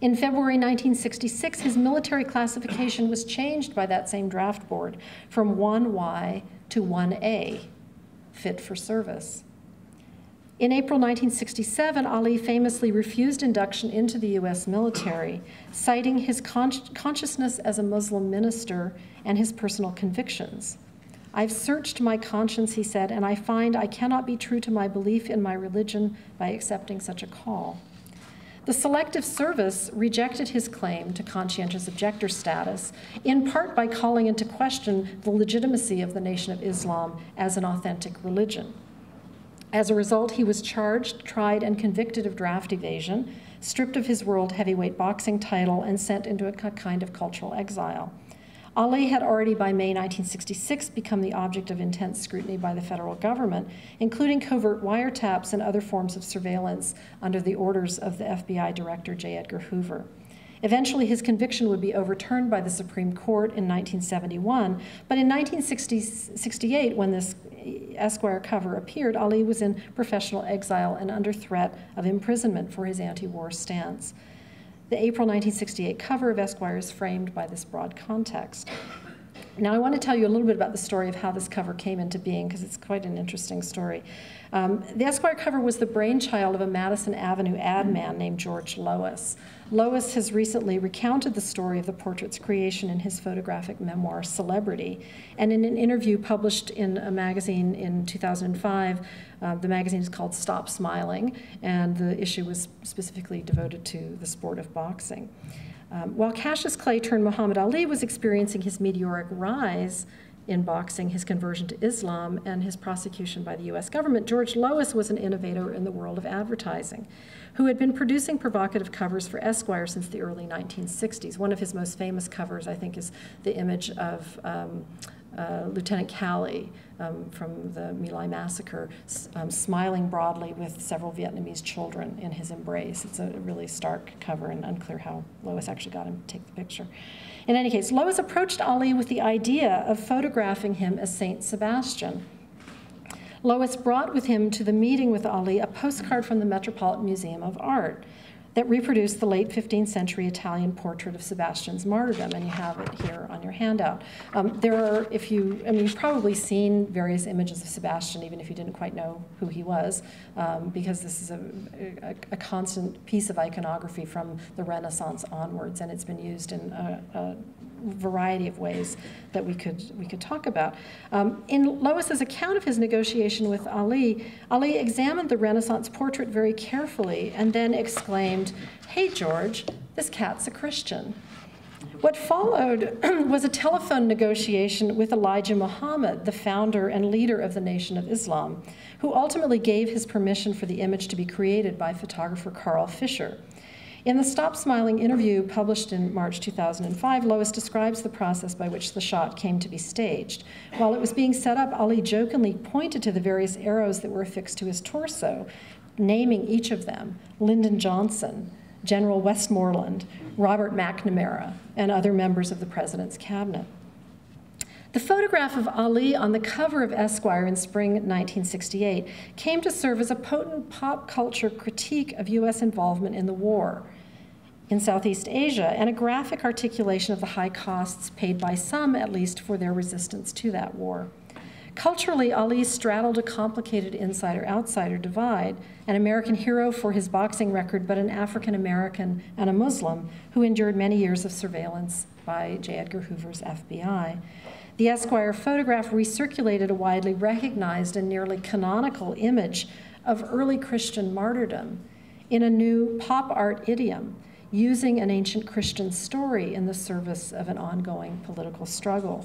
In February 1966, his military classification was changed by that same draft board from 1Y to 1A, fit for service. In April 1967, Ali famously refused induction into the US military, citing his consciousness as a Muslim minister and his personal convictions. "I've searched my conscience," he said, "and I find I cannot be true to my belief in my religion by accepting such a call." The Selective Service rejected his claim to conscientious objector status, in part by calling into question the legitimacy of the Nation of Islam as an authentic religion. As a result, he was charged, tried, and convicted of draft evasion, stripped of his world heavyweight boxing title, and sent into a kind of cultural exile. Ali had already, by May 1966, become the object of intense scrutiny by the federal government, including covert wiretaps and other forms of surveillance under the orders of the FBI Director J. Edgar Hoover. Eventually, his conviction would be overturned by the Supreme Court in 1971, but in 1968, when this Esquire cover appeared, Ali was in professional exile and under threat of imprisonment for his anti-war stance. The April 1968 cover of Esquire is framed by this broad context. Now, I want to tell you a little bit about the story of how this cover came into being, because it's quite an interesting story. The Esquire cover was the brainchild of a Madison Avenue ad man named George Lois. Lois has recently recounted the story of the portrait's creation in his photographic memoir, Celebrity. And in an interview published in a magazine in 2005, the magazine is called Stop Smiling, and the issue was specifically devoted to the sport of boxing. While Cassius Clay turned Muhammad Ali was experiencing his meteoric rise in boxing, his conversion to Islam, and his prosecution by the US government, George Lois was an innovator in the world of advertising, who had been producing provocative covers for Esquire since the early 1960s. One of his most famous covers, I think, is the image of Lieutenant Calley from the My Lai massacre, smiling broadly with several Vietnamese children in his embrace. It's a really stark cover and unclear how Lois actually got him to take the picture. In any case, Lois approached Ali with the idea of photographing him as Saint Sebastian. Lois brought with him to the meeting with Ali a postcard from the Metropolitan Museum of Art that reproduced the late 15th century Italian portrait of Sebastian's martyrdom, and you have it here on your handout. There are, you've probably seen various images of Sebastian, even if you didn't quite know who he was, because this is a constant piece of iconography from the Renaissance onwards, and it's been used in a variety of ways that we could talk about. In Lois's account of his negotiation with Ali, Ali examined the Renaissance portrait very carefully and then exclaimed, "Hey George, this cat's a Christian." What followed was a telephone negotiation with Elijah Muhammad, the founder and leader of the Nation of Islam, who ultimately gave his permission for the image to be created by photographer Carl Fisher. In the Stop Smiling interview published in March 2005, Lois describes the process by which the shot came to be staged. While it was being set up, Ali jokingly pointed to the various arrows that were affixed to his torso, naming each of them: Lyndon Johnson, General Westmoreland, Robert McNamara, and other members of the president's cabinet. The photograph of Ali on the cover of Esquire in spring 1968 came to serve as a potent pop culture critique of US involvement in the war in Southeast Asia, and a graphic articulation of the high costs paid by some, at least, for their resistance to that war. Culturally, Ali straddled a complicated insider-outsider divide, an American hero for his boxing record, but an African-American and a Muslim who endured many years of surveillance by J. Edgar Hoover's FBI. The Esquire photograph recirculated a widely recognized and nearly canonical image of early Christian martyrdom in a new pop art idiom, using an ancient Christian story in the service of an ongoing political struggle.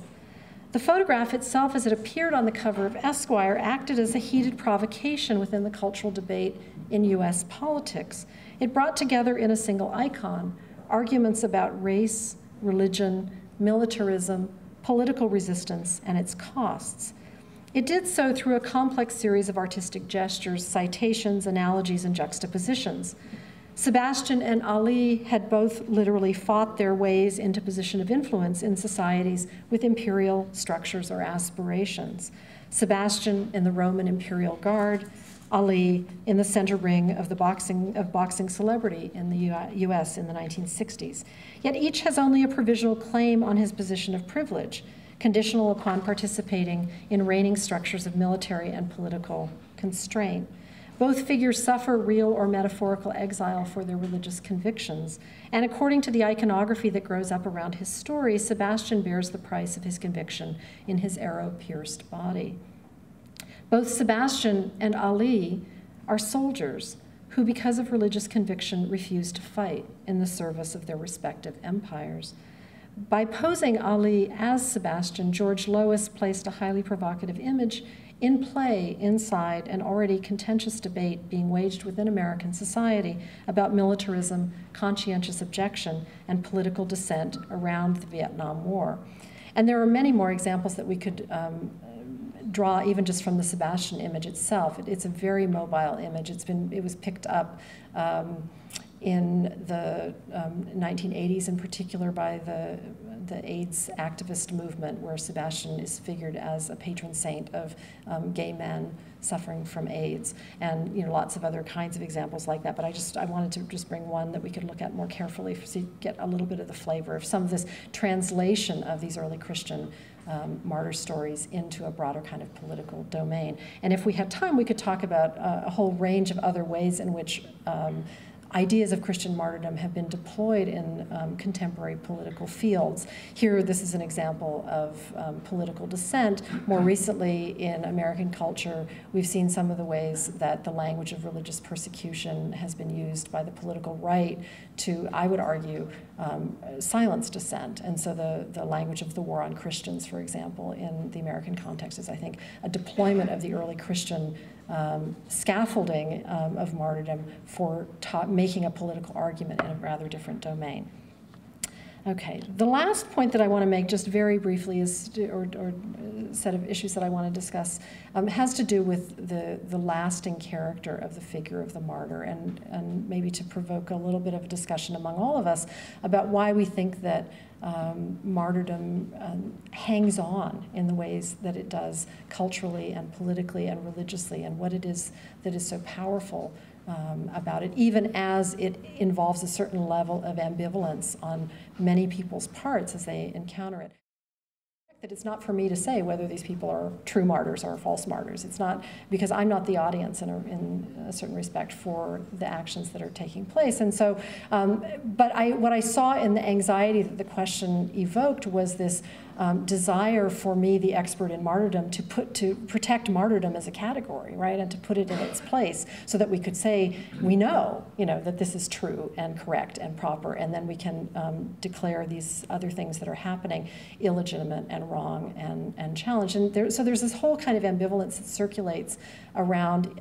The photograph itself, as it appeared on the cover of Esquire, acted as a heated provocation within the cultural debate in US politics. It brought together in a single icon arguments about race, religion, militarism, political resistance, and its costs. It did so through a complex series of artistic gestures, citations, analogies, and juxtapositions. Sebastian and Ali had both literally fought their ways into position of influence in societies with imperial structures or aspirations. Sebastian in the Roman Imperial Guard, Ali in the center ring of the boxing celebrity in the US in the 1960s. Yet each has only a provisional claim on his position of privilege, conditional upon participating in reigning structures of military and political constraint. Both figures suffer real or metaphorical exile for their religious convictions, and according to the iconography that grows up around his story, Sebastian bears the price of his conviction in his arrow-pierced body. Both Sebastian and Ali are soldiers who, because of religious conviction, refuse to fight in the service of their respective empires. By posing Ali as Sebastian, George Lois placed a highly provocative image in play inside an already contentious debate being waged within American society about militarism, conscientious objection, and political dissent around the Vietnam War. And there are many more examples that we could draw even just from the Sebastian image itself. It's a very mobile image. It was picked up in the 1980s in particular by the AIDS activist movement, where Sebastian is figured as a patron saint of gay men suffering from AIDS, and lots of other kinds of examples like that. But I wanted to just bring one that we could look at more carefully so you get a little bit of the flavor of some of this translation of these early Christian martyr stories into a broader kind of political domain. And if we had time, we could talk about a whole range of other ways in which ideas of Christian martyrdom have been deployed in contemporary political fields. Here, this is an example of political dissent. More recently, in American culture, we've seen some of the ways that the language of religious persecution has been used by the political right to, I would argue, silence dissent. And so the language of the war on Christians, for example, in the American context is, I think, a deployment of the early Christian scaffolding of martyrdom for making a political argument in a rather different domain. Okay, the last point that I want to make just very briefly is, or set of issues that I want to discuss has to do with the lasting character of the figure of the martyr, and maybe to provoke a little bit of a discussion among all of us about why we think that martyrdom hangs on in the ways that it does culturally and politically and religiously, and what it is that is so powerful about it, even as it involves a certain level of ambivalence on many people's parts as they encounter it. That it's not for me to say whether these people are true martyrs or false martyrs. It's not, because I'm not the audience in a certain respect for the actions that are taking place. And so, what I saw in the anxiety that the question evoked was this desire for me, the expert in martyrdom, to protect martyrdom as a category, right, and to put it in its place so that we could say we know, that this is true and correct and proper, and then we can declare these other things that are happening illegitimate and wrong and challenged. And so there's this whole kind of ambivalence that circulates around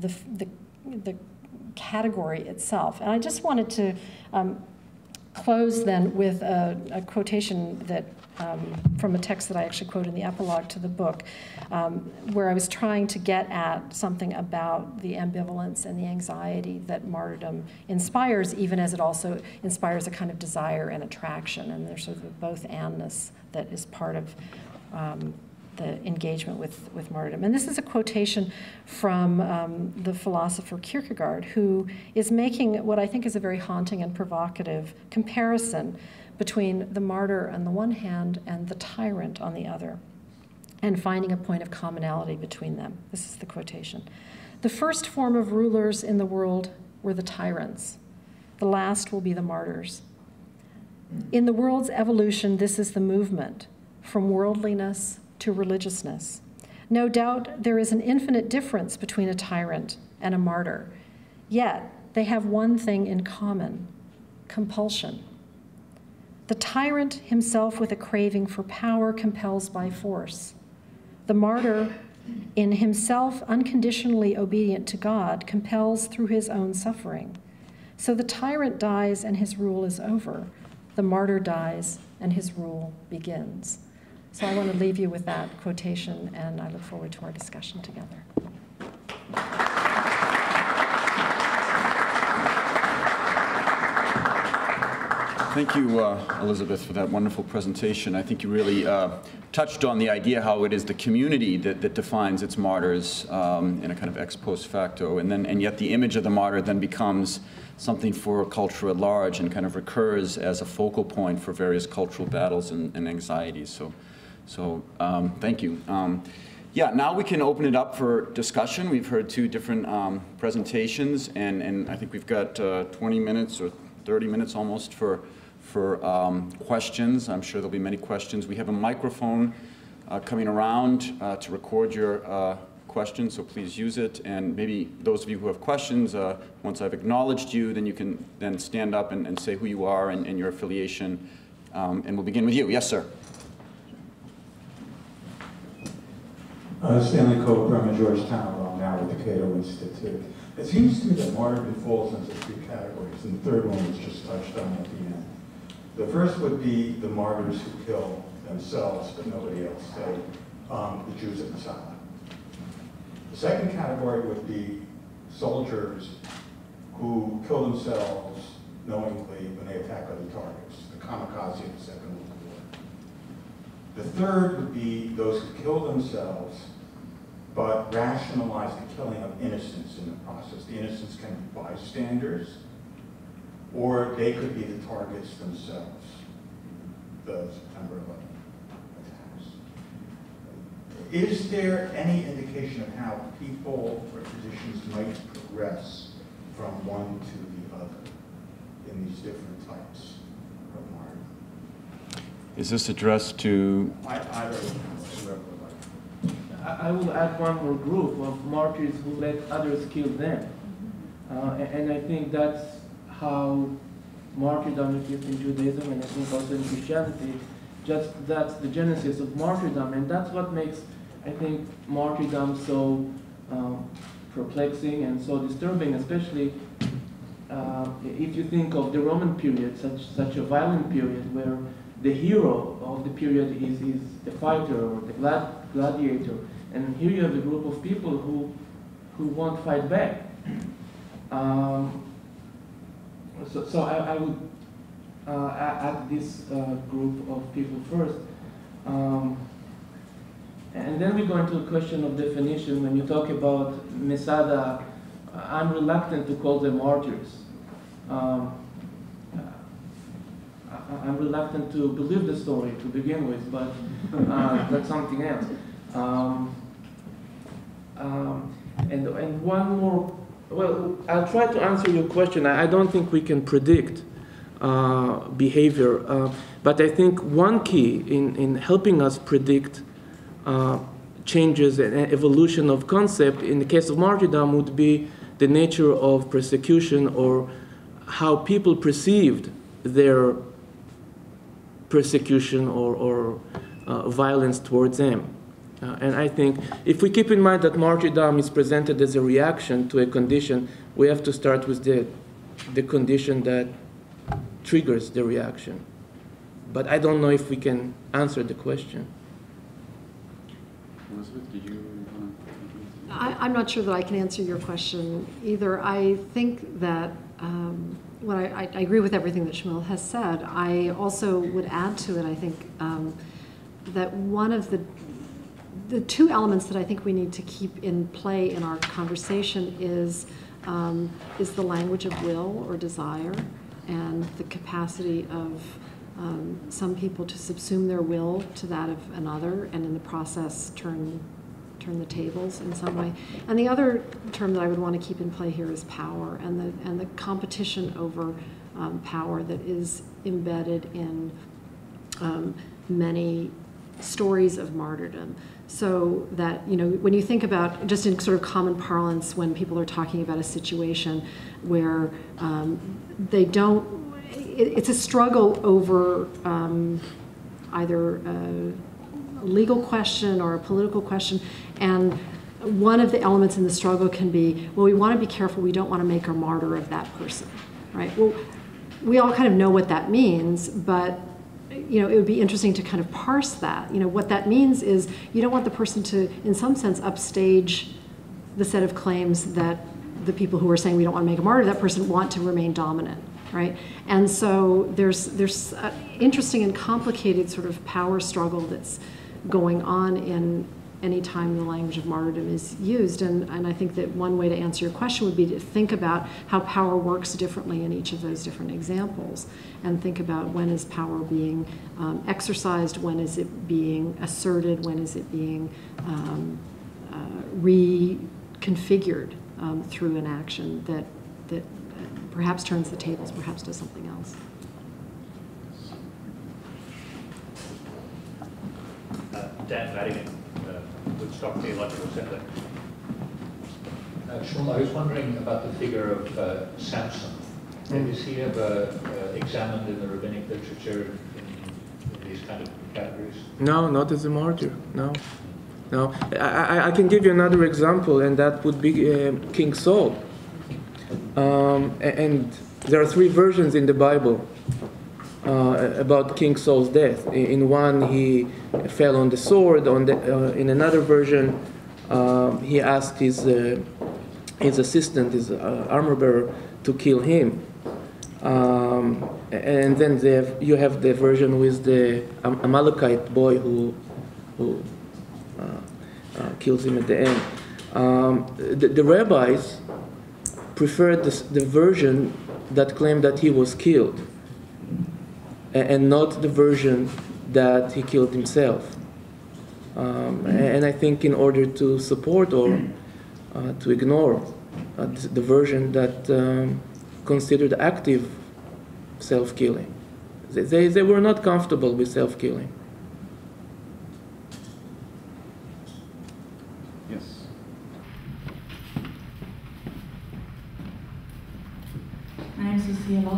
the category itself. And I just wanted to close then with a quotation that from a text that I actually quote in the epilogue to the book, where I was trying to get at something about the ambivalence and the anxiety that martyrdom inspires, even as it also inspires a kind of desire and attraction, and there's sort of a both-andness that is part of the engagement with martyrdom. And this is a quotation from the philosopher Kierkegaard, who is making what I think is a very haunting and provocative comparison between the martyr on the one hand and the tyrant on the other, and finding a point of commonality between them. This is the quotation. "The first form of rulers in the world were the tyrants. The last will be the martyrs. In the world's evolution, this is the movement from worldliness to religiousness. No doubt there is an infinite difference between a tyrant and a martyr. Yet they have one thing in common: compulsion. The tyrant himself with a craving for power compels by force. The martyr, in himself unconditionally obedient to God, compels through his own suffering. So the tyrant dies and his rule is over. The martyr dies and his rule begins." So I want to leave you with that quotation, and I look forward to our discussion together. Thank you, Elizabeth, for that wonderful presentation. I think you really touched on the idea how it is the community that defines its martyrs in a kind of ex post facto, and yet the image of the martyr then becomes something for culture at large and kind of recurs as a focal point for various cultural battles and anxieties. So thank you. Yeah, now we can open it up for discussion. We've heard two different presentations, and I think we've got 20 minutes or 30 minutes almost for questions. I'm sure there'll be many questions. We have a microphone coming around to record your questions, so please use it. And maybe those of you who have questions, once I've acknowledged you, then you can then stand up and say who you are and your affiliation. And we'll begin with you. Yes, sir. Stanley Cope from Georgetown, well, now with the Cato Institute. It seems to me that martyrdom falls into three categories, and the third one was just touched on at the end. The first would be the martyrs who kill themselves, but nobody else, say the Jews at Masada. The second category would be soldiers who kill themselves knowingly when they attack other targets, the kamikaze of the Second World War. The third would be those who kill themselves but rationalize the killing of innocents in the process. The innocents can be bystanders, or they could be the targets themselves, the September 11th attacks. Is there any indication of how people or traditions might progress from one to the other in these different types of martyrdom? Is this addressed to? I don't know. I will add one more group of martyrs who let others kill them. And I think that's how martyrdom exists in Judaism, and I think also in Christianity. Just that's the genesis of martyrdom, and that's what makes, I think, martyrdom so perplexing and so disturbing, especially if you think of the Roman period, such a violent period where the hero of the period is the fighter or the gladiator. And here you have a group of people who won't fight back. So I would add this group of people first. And then we go into a question of definition. When you talk about Masada, I'm reluctant to call them martyrs. I'm reluctant to believe the story to begin with, but that's something else. And one more, well, I'll try to answer your question. I don't think we can predict behavior, but I think one key in helping us predict changes and evolution of concept in the case of martyrdom would be the nature of persecution or how people perceived their persecution or violence towards them. And I think if we keep in mind that martyrdom is presented as a reaction to a condition, we have to start with the condition that triggers the reaction. But I don't know if we can answer the question. Elizabeth, did you want to? I'm not sure that I can answer your question either. I think that well, I agree with everything that Shmuel has said. I also would add to it, I think, that one of the two elements that I think we need to keep in play in our conversation is the language of will or desire, and the capacity of some people to subsume their will to that of another, and in the process turn the tables in some way. And the other term that I would want to keep in play here is power, and the competition over power that is embedded in many stories of martyrdom. So that, you know, when you think about, just in sort of common parlance, when people are talking about a situation where they don't, it's a struggle over either a legal question or a political question, and one of the elements in the struggle can be, well, we want to be careful, we don't want to make a martyr of that person, right? Well, we all kind of know what that means, but, you know, it would be interesting to kind of parse that. You know, what that means is you don't want the person to, in some sense, upstage the set of claims that the people who are saying we don't want to make a martyr, that person want to remain dominant, right? And so there's an interesting and complicated sort of power struggle that's going on in any time the language of martyrdom is used. And I think that one way to answer your question would be to think about how power works differently in each of those different examples, and think about when is power being exercised, when is it being asserted, when is it being reconfigured through an action that perhaps turns the tables, perhaps does something else. Dan Vadiman would stop Theological Center. Shmuel, I was wondering about the figure of Samson. And is he ever examined in the rabbinic literature in these kind of categories? No, not as a martyr, no. No, I can give you another example, and that would be King Saul. And there are three versions in the Bible about King Saul's death. In one, he fell on the sword. In another version, he asked his assistant, his armor bearer, to kill him. And then you have the version with the Amalekite boy who kills him at the end. The rabbis preferred the version that claimed that he was killed, and not the version that he killed himself. And I think in order to support or to ignore the version that considered active self-killing, they were not comfortable with self-killing.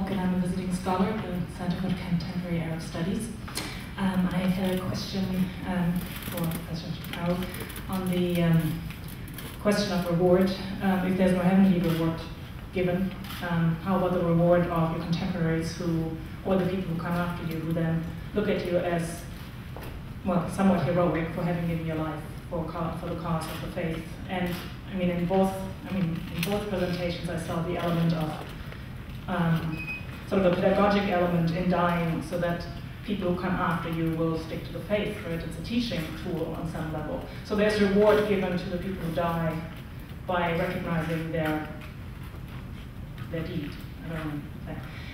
And I'm a visiting scholar at the Center for Contemporary Arab Studies. I had a question for Professor Shepkaru on the question of reward. If there's no heavenly reward given, how about the reward of your contemporaries or the people who come after you, who then look at you as, well, somewhat heroic for having given your life for the cause of the faith? And in both presentations, I saw the element of sort of a pedagogic element in dying, so that people who come after you will stick to the faith, right? It's a teaching tool on some level. So there's reward given to the people who die by recognizing their deed.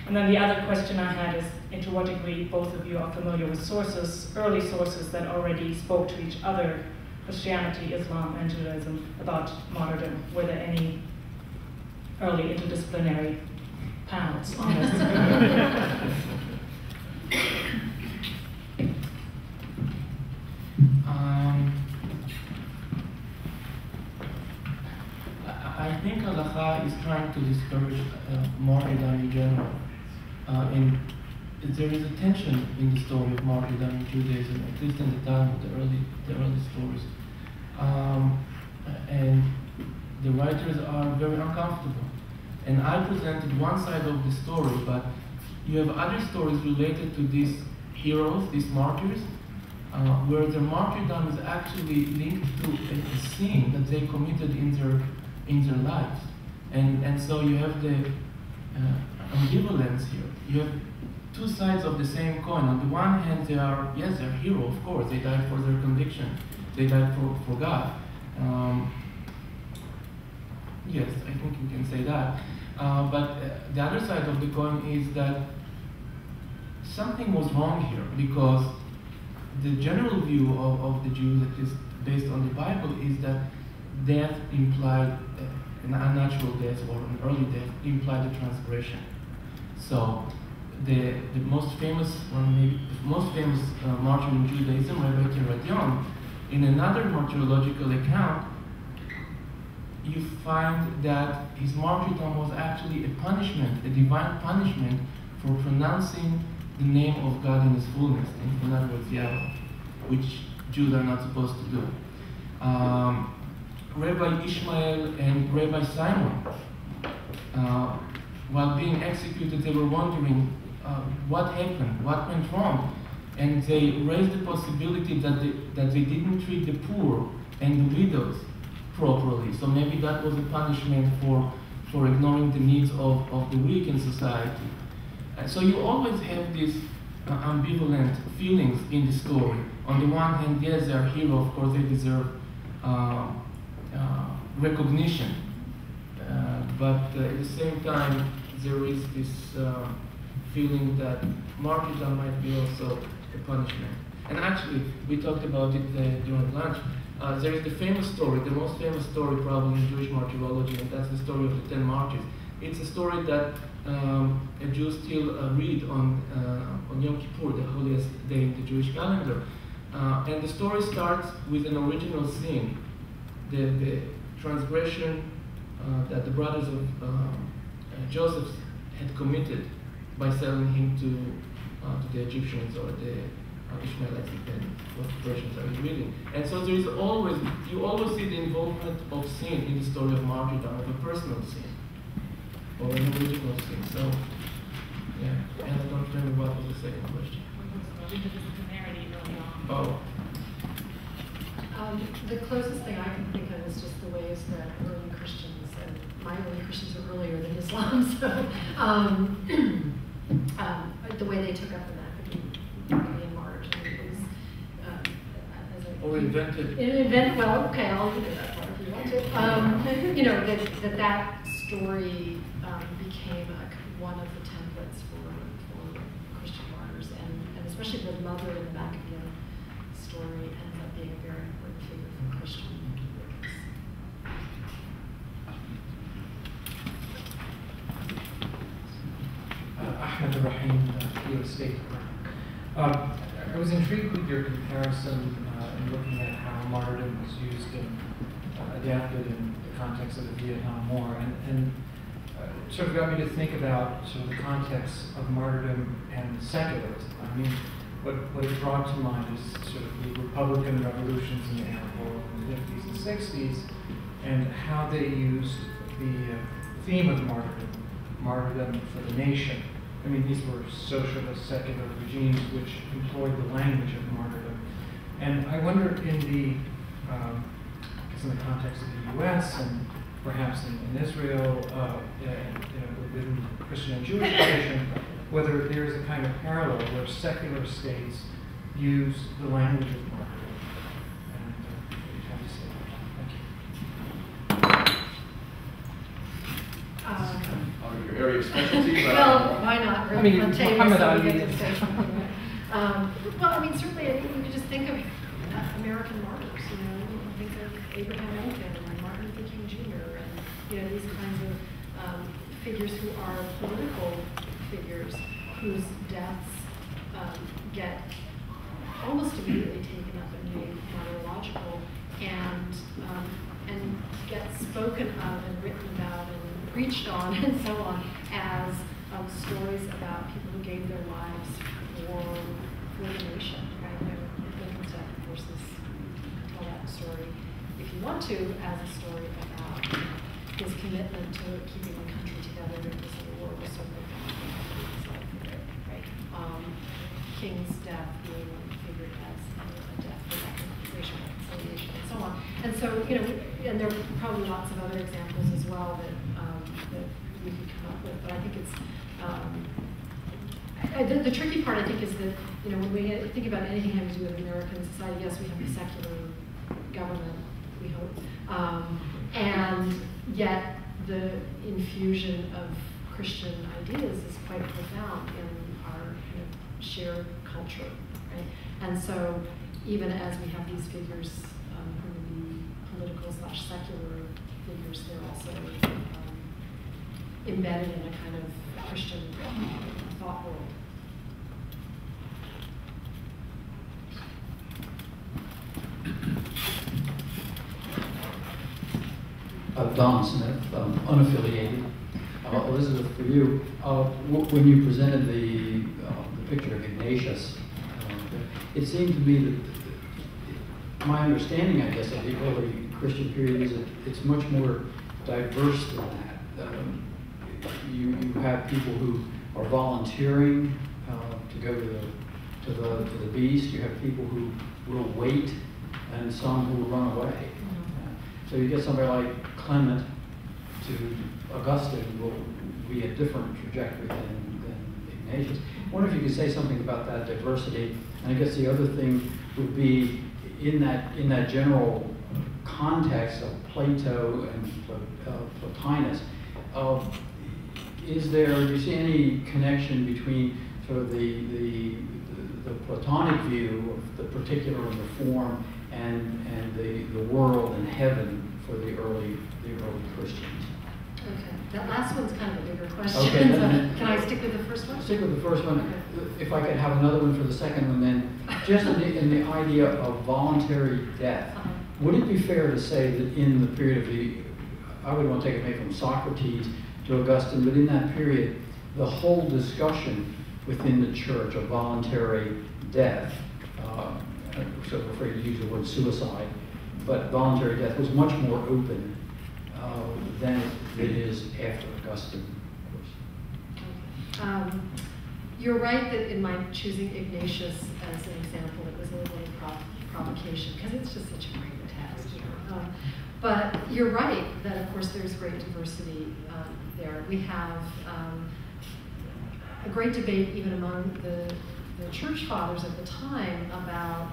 And then the other question I had is, into what degree both of you are familiar with sources, early sources that already spoke to each other, Christianity, Islam, and Judaism, about martyrdom? Were there any early interdisciplinary panels on this? I think Halacha is trying to discourage martyrdom in general. And there is a tension in the story of martyrdom in Judaism, at least in the Talmud, the early stories. And the writers are very uncomfortable. And I presented one side of the story, but you have other stories related to these heroes, these martyrs, where the martyrdom is actually linked to a sin that they committed in their lives. And so you have the ambivalence here. You have two sides of the same coin. On the one hand, they're heroes, of course. They died for their conviction. They died for God. Yes, I think you can say that. But the other side of the coin is that something was wrong here, because the general view of the Jews, at least based on the Bible, is that death implied, an unnatural death or an early death implied a transgression. So the most famous, or maybe the most famous martyr in Judaism, Rabbi Teradion, in another martyrological account, you find that his martyrdom was actually a punishment, a divine punishment, for pronouncing the name of God in his fullness, in other words, Yahweh, which Jews are not supposed to do. Rabbi Ishmael and Rabbi Simon, while being executed, they were wondering what happened, what went wrong, and they raised the possibility that they didn't treat the poor and the widows properly. So maybe that was a punishment for for ignoring the needs of the weak in society. So you always have these ambivalent feelings in the story. On the one hand, yes, they are heroes, of course they deserve recognition. But at the same time, there is this feeling that martyrdom might be also a punishment. And actually, we talked about it during lunch. There is the famous story, the most famous story probably in Jewish martyrology, and that's the story of the 10 martyrs. It's a story that a Jew still read on Yom Kippur, the holiest day in the Jewish calendar. And the story starts with an original sin, the transgression that the brothers of Joseph had committed by selling him to the Egyptians or the Ishmaelites, depending what versions are you reading. And so there is always, you always see the involvement of sin in the story of martyrdom, of a personal sin or an original sin. So, yeah, and I don't remember what was the second question. Oh. The closest thing I can think of is just the ways that early Christians, and my early Christians were earlier than Islam, so the way they took up the Maccabean march, it was, or invented. Well, okay, I'll leave it that far if you want to. You know, that story became one of the templates for Christian martyrs, and especially the mother in the Maccabean story ends up being a very important figure for Christian Ahmed Rahim, Theo State. I was intrigued with your comparison in looking at how martyrdom was used and adapted in the context of the Vietnam War, and sort of got me to think about sort of the context of martyrdom and secularism. I mean, what it brought to mind is sort of the Republican revolutions in the Arab world in the 50s and 60s, and how they used the theme of martyrdom for the nation. I mean, these were socialist, secular regimes which employed the language of martyrdom. And I wonder in the context of the U.S. and perhaps in Israel, within the Christian and Jewish tradition, whether there is a kind of parallel where secular states use the language of martyrdom. And we have to say that. Thank you. Your area of specialty, but well, why not? Really, I mean, Muhammad Ali. Well, I mean, certainly, I think you could just think of American martyrs. You know, you can think of Abraham Lincoln and Martin Luther King Jr. and these kinds of figures who are political figures whose deaths get almost immediately taken up and made martyrological and get spoken of and written about and preached on and so on as stories about people who gave their lives for the nation, right? Lincoln's death, of course, is tell that story, if you want to, as a story about his commitment to keeping the country together during the Civil War was certainly right? King's death being figured as a death for racial reconciliation and so on. And so, and there are probably lots of other examples as well that we could come up with, but I think it's, the tricky part, I think, is that, when we think about anything having to do with American society, yes, we have a secular government, we hope, and yet the infusion of Christian ideas is quite profound in our shared culture, right? And so even as we have these figures who are the political/secular figures, they're also embedded in a kind of Christian thought world. Don Smith, unaffiliated. Elizabeth, for you, when you presented the picture of Ignatius, it seemed to me that my understanding, I guess, of the early Christian period is that it's much more diverse than that. You have people who are volunteering to go to the beast. You have people who will wait, and some who run away. So you get somebody like Clement, to Augustine will be a different trajectory than Ignatius. I wonder if you could say something about that diversity. And I guess the other thing would be in that general context of Plato and Plotinus, is there, do you see any connection between sort of the Platonic view of the particular and the form and the world and heaven for the early Christians? Okay, that last one's kind of a bigger question. Okay, then, can I stick with the first one? Stick with the first one. Okay. If I could have another one for the second one then. Just in the idea of voluntary death, would it be fair to say that in the period of the, I would want to take it maybe from Socrates to Augustine, but in that period, the whole discussion within the church of voluntary death, so I'm afraid to use the word suicide, but voluntary death was much more open than it is after Augustine, of course. You're right that in my choosing Ignatius as an example, it was a little provocation, because it's just such a great text. But you're right that, of course, there's great diversity there. We have a great debate even among the church fathers at the time about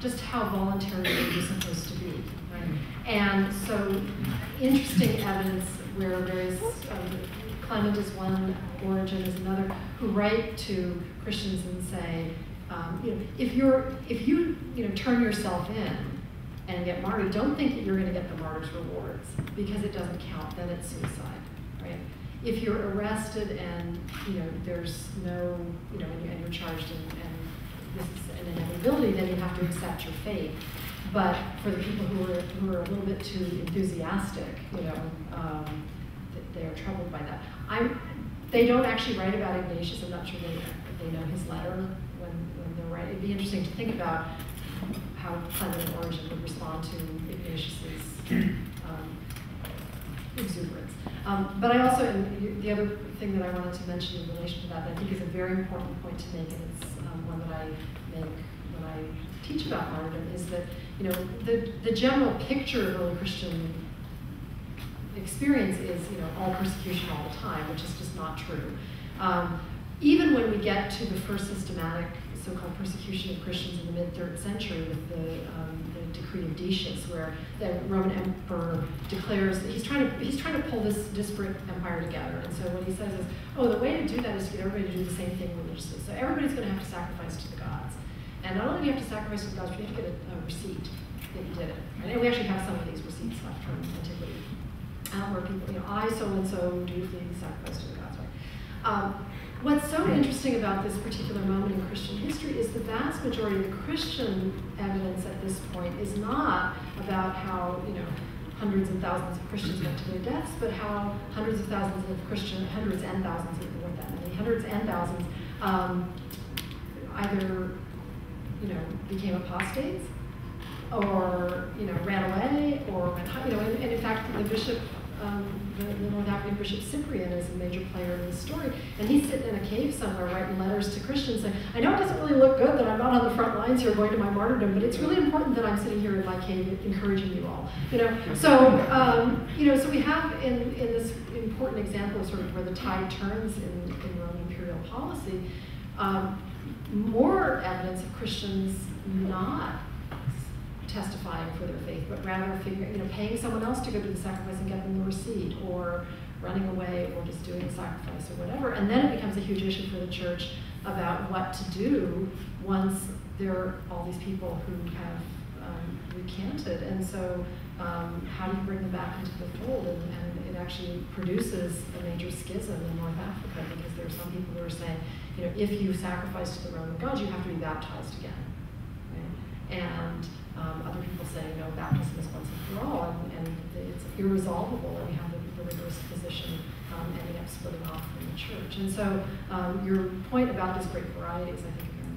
just how voluntary they were supposed to be, right? And so interesting evidence where there's, Clement is one, Origen is another, who write to Christians and say, you know, if you turn yourself in and get martyred, don't think that you're going to get the martyr's rewards, because it doesn't count, then it's suicide, right? If you're arrested and, you know, there's no, you know, and you're charged and this is an inevitability, then you have to accept your fate. But for the people who are a little bit too enthusiastic, you know, they are troubled by that. They don't actually write about Ignatius. I'm not sure they know his letter when they're writing. It'd be interesting to think about how Clement and Origen would respond to Ignatius's exuberance. But I also, and the other thing that I wanted to mention in relation to that I think is a very important point to make, and it's one that I make when I teach about martyrdom, is that, you know, the general picture of early Christian experience is, you know, all persecution all the time, which is just not true. Even when we get to the first systematic so-called persecution of Christians in the mid-3rd century with the decree of Decius, where the Roman emperor declares that he's trying to pull this disparate empire together. And so what he says is, oh, the way to do that is to get everybody to do the same thing religiously. So everybody's going to have to sacrifice to the gods. And not only do you have to sacrifice to the gods, but you have to get a receipt that you did it. And we actually have some of these receipts left from antiquity, where people, you know, I so-and-so dutifully sacrificed to the gods, right? What's so interesting about this particular moment in Christian history is the vast majority of the Christian evidence at this point is not about how, you know, hundreds and thousands of Christians went to their deaths, but how hundreds of thousands of Christians, hundreds and thousands, even more than many, hundreds and thousands either, you know, became apostates or, you know, ran away or went, you know, and in fact the bishop, the North African Bishop Cyprian is a major player in this story, and he's sitting in a cave somewhere writing letters to Christians saying, I know it doesn't really look good that I'm not on the front lines here going to my martyrdom, but it's really important that I'm sitting here in my cave encouraging you all, you know. So you know, so we have in this important example sort of where the tide turns in Roman imperial policy, more evidence of Christians not testifying for their faith, but rather figuring, you know, paying someone else to go do the sacrifice and get them the receipt, or running away, or just doing the sacrifice, or whatever. And then it becomes a huge issue for the church about what to do once there are all these people who have recanted. And so, how do you bring them back into the fold? And it actually produces a major schism in North Africa, because there are some people who are saying, you know, if you sacrifice to the Roman gods, you have to be baptized again. Right? And other people say, no, baptism is once and for all, and it's irresolvable, and we have the rigorous position ending up splitting off from the church. And so your point about this great variety is, I think, very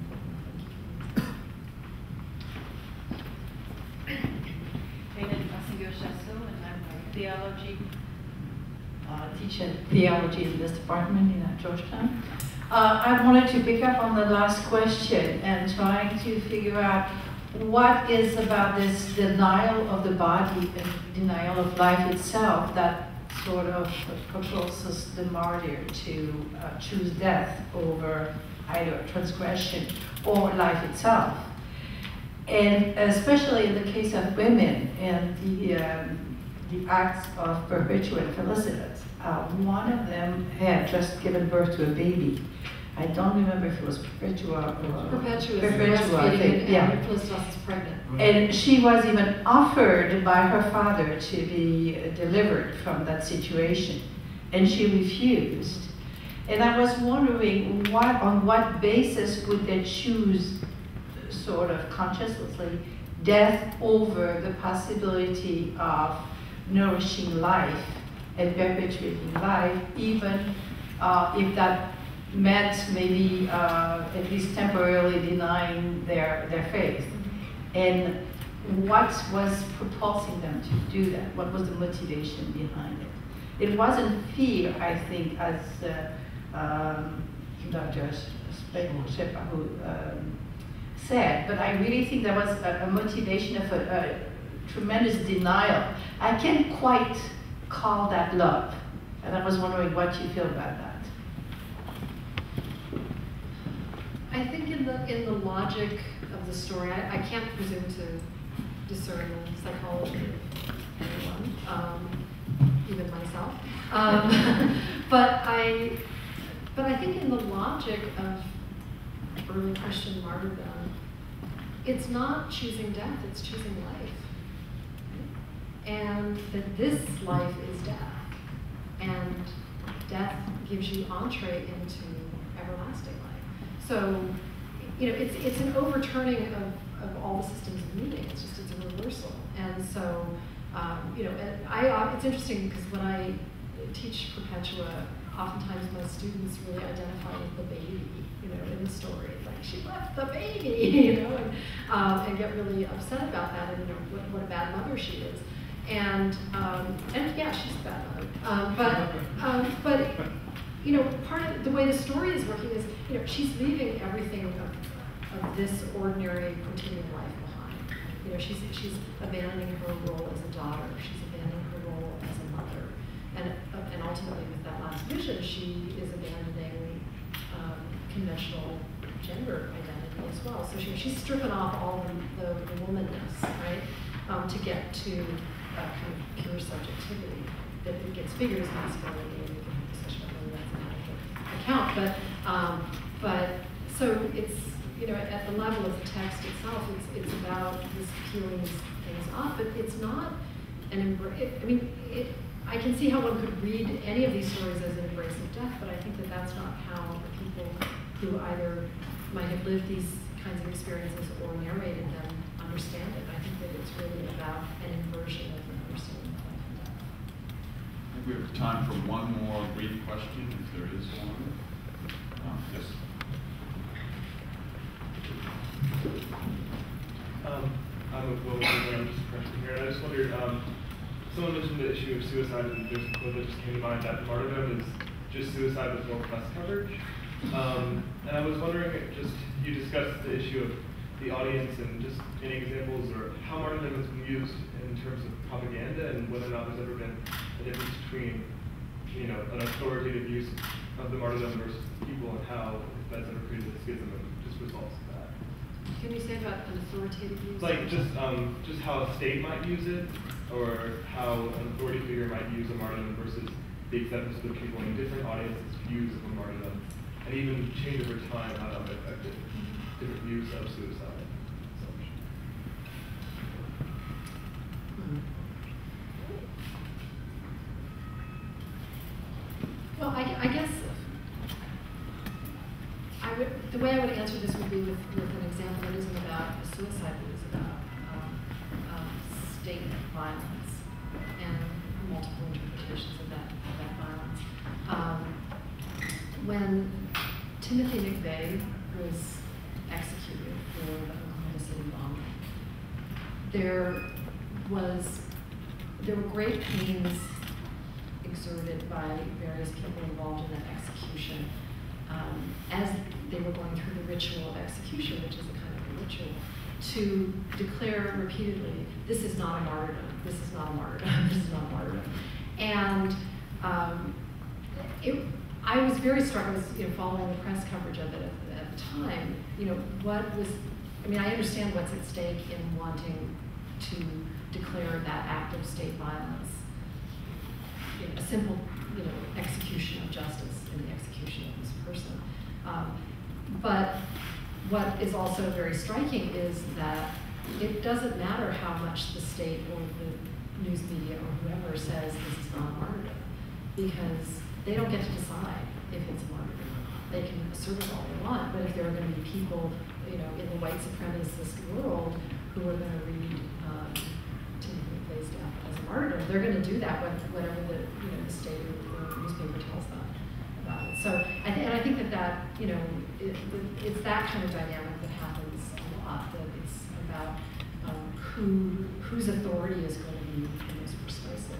important. Thank you. And I'm a theology teacher, theology in this department in Georgetown. I wanted to pick up on the last question and trying to figure out what is about this denial of the body and denial of life itself that sort of proposes the martyr to choose death over either transgression or life itself. And especially in the case of women and the acts of Perpetua and Felicitas, one of them had just given birth to a baby. I don't remember if it was Perpetua or Perpetua, I think, yeah. And Felicitas is pregnant. Right. And she was even offered by her father to be delivered from that situation, and she refused. And I was wondering what, on what basis would they choose, sort of consciously, death over the possibility of nourishing life and perpetuating life, even if that meant maybe at least temporarily denying their faith. And what was propulsing them to do that? What was the motivation behind it? It wasn't fear, I think, as Dr. Shepkaru said, but I really think there was a motivation of a tremendous denial. I can't quite call that love, and I was wondering what you feel about that. I think in the logic of the story, I can't presume to discern the psychology of anyone, even myself. But I think in the logic of early Christian martyrdom, it's not choosing death; it's choosing life, and that this life is death, and death gives you entree into everlasting life. So, you know, it's an overturning of all the systems of meaning. It's just, it's a reversal. And so, you know, and it's interesting because when I teach Perpetua, oftentimes my students really identify with the baby, you know, in the story. It's like, she left the baby, you know, and get really upset about that, and, you know, what a bad mother she is. And yeah, she's a bad mother. But you know, part of the way the story is working is, you know, she's leaving everything of this ordinary, continuing life behind. You know, she's abandoning her role as a daughter. She's abandoning her role as a mother, and ultimately, with that last vision, she is abandoning conventional gender identity as well. So she's stripping off all the womanness, right, to get to that kind of pure subjectivity that it gets figured as masculinity. Account, but so it's, you know, at the level of the text itself, it's about this peeling things off, but it's not an embrace. I mean, I can see how one could read any of these stories as an embrace of death, but I think that that's not how the people who either might have lived these kinds of experiences or narrated them understand it. I think that it's really about an inversion of the understanding of life and death. I think we have time for one more brief question, if there is one. Yes. I'm a global freshman here, and I just wondered, someone mentioned the issue of suicide, and there's a quote that just came to mind that martyrdom is just suicide with world-class coverage. And I was wondering, just you discussed the issue of the audience, and just any examples or how martyrdom has been used in terms of propaganda, and whether or not there's ever been a difference between, you know, an authoritative use of the martyrdom versus people, and how that's ever created a schism and just results of that. Can you say about an authoritative use? Like just how a state might use it, or how an authority figure might use a martyrdom versus the acceptance of the people in different audiences' views of a martyrdom, and even change over time how that affected different views of suicide. Well, I guess the way I would answer this would be with an example that isn't about a suicide, but is about state violence and multiple interpretations of that violence. When Timothy McVeigh was executed for the Oklahoma City bombing, there were great pains exerted by various people involved in that execution as they were going through the ritual of execution, which is a kind of a ritual, to declare repeatedly, this is not a martyrdom, this is not a martyrdom, this is not a martyrdom. And I was very struck. I was following the press coverage of it at the time. What was, I understand what's at stake in wanting to declare that act of state violence a simple execution of justice in the execution of this person. But what is also very striking is that it doesn't matter how much the state or the news media or whoever says this is not martyrdom, because they don't get to decide if it's martyrdom or not. They can assert it all they want, but if there are going to be people in the white supremacist world who are going to read Timothy Blaisdell as a martyr, they're going to do that with whatever the state or the newspaper tells them about it. So I think that it's that kind of dynamic that happens a lot. That it's about whose authority is going to be the most persuasive.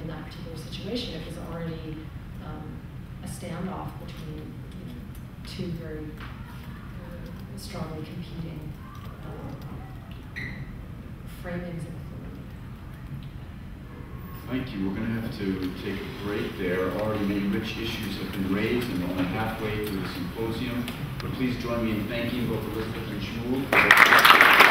In that particular situation, it was already a standoff between two very strongly competing framings of authority. Thank you. We're going to have to take a break there. Already many rich issues have been raised, and we're only halfway through the symposium. But please join me in thanking both Elizabeth and Shmuel.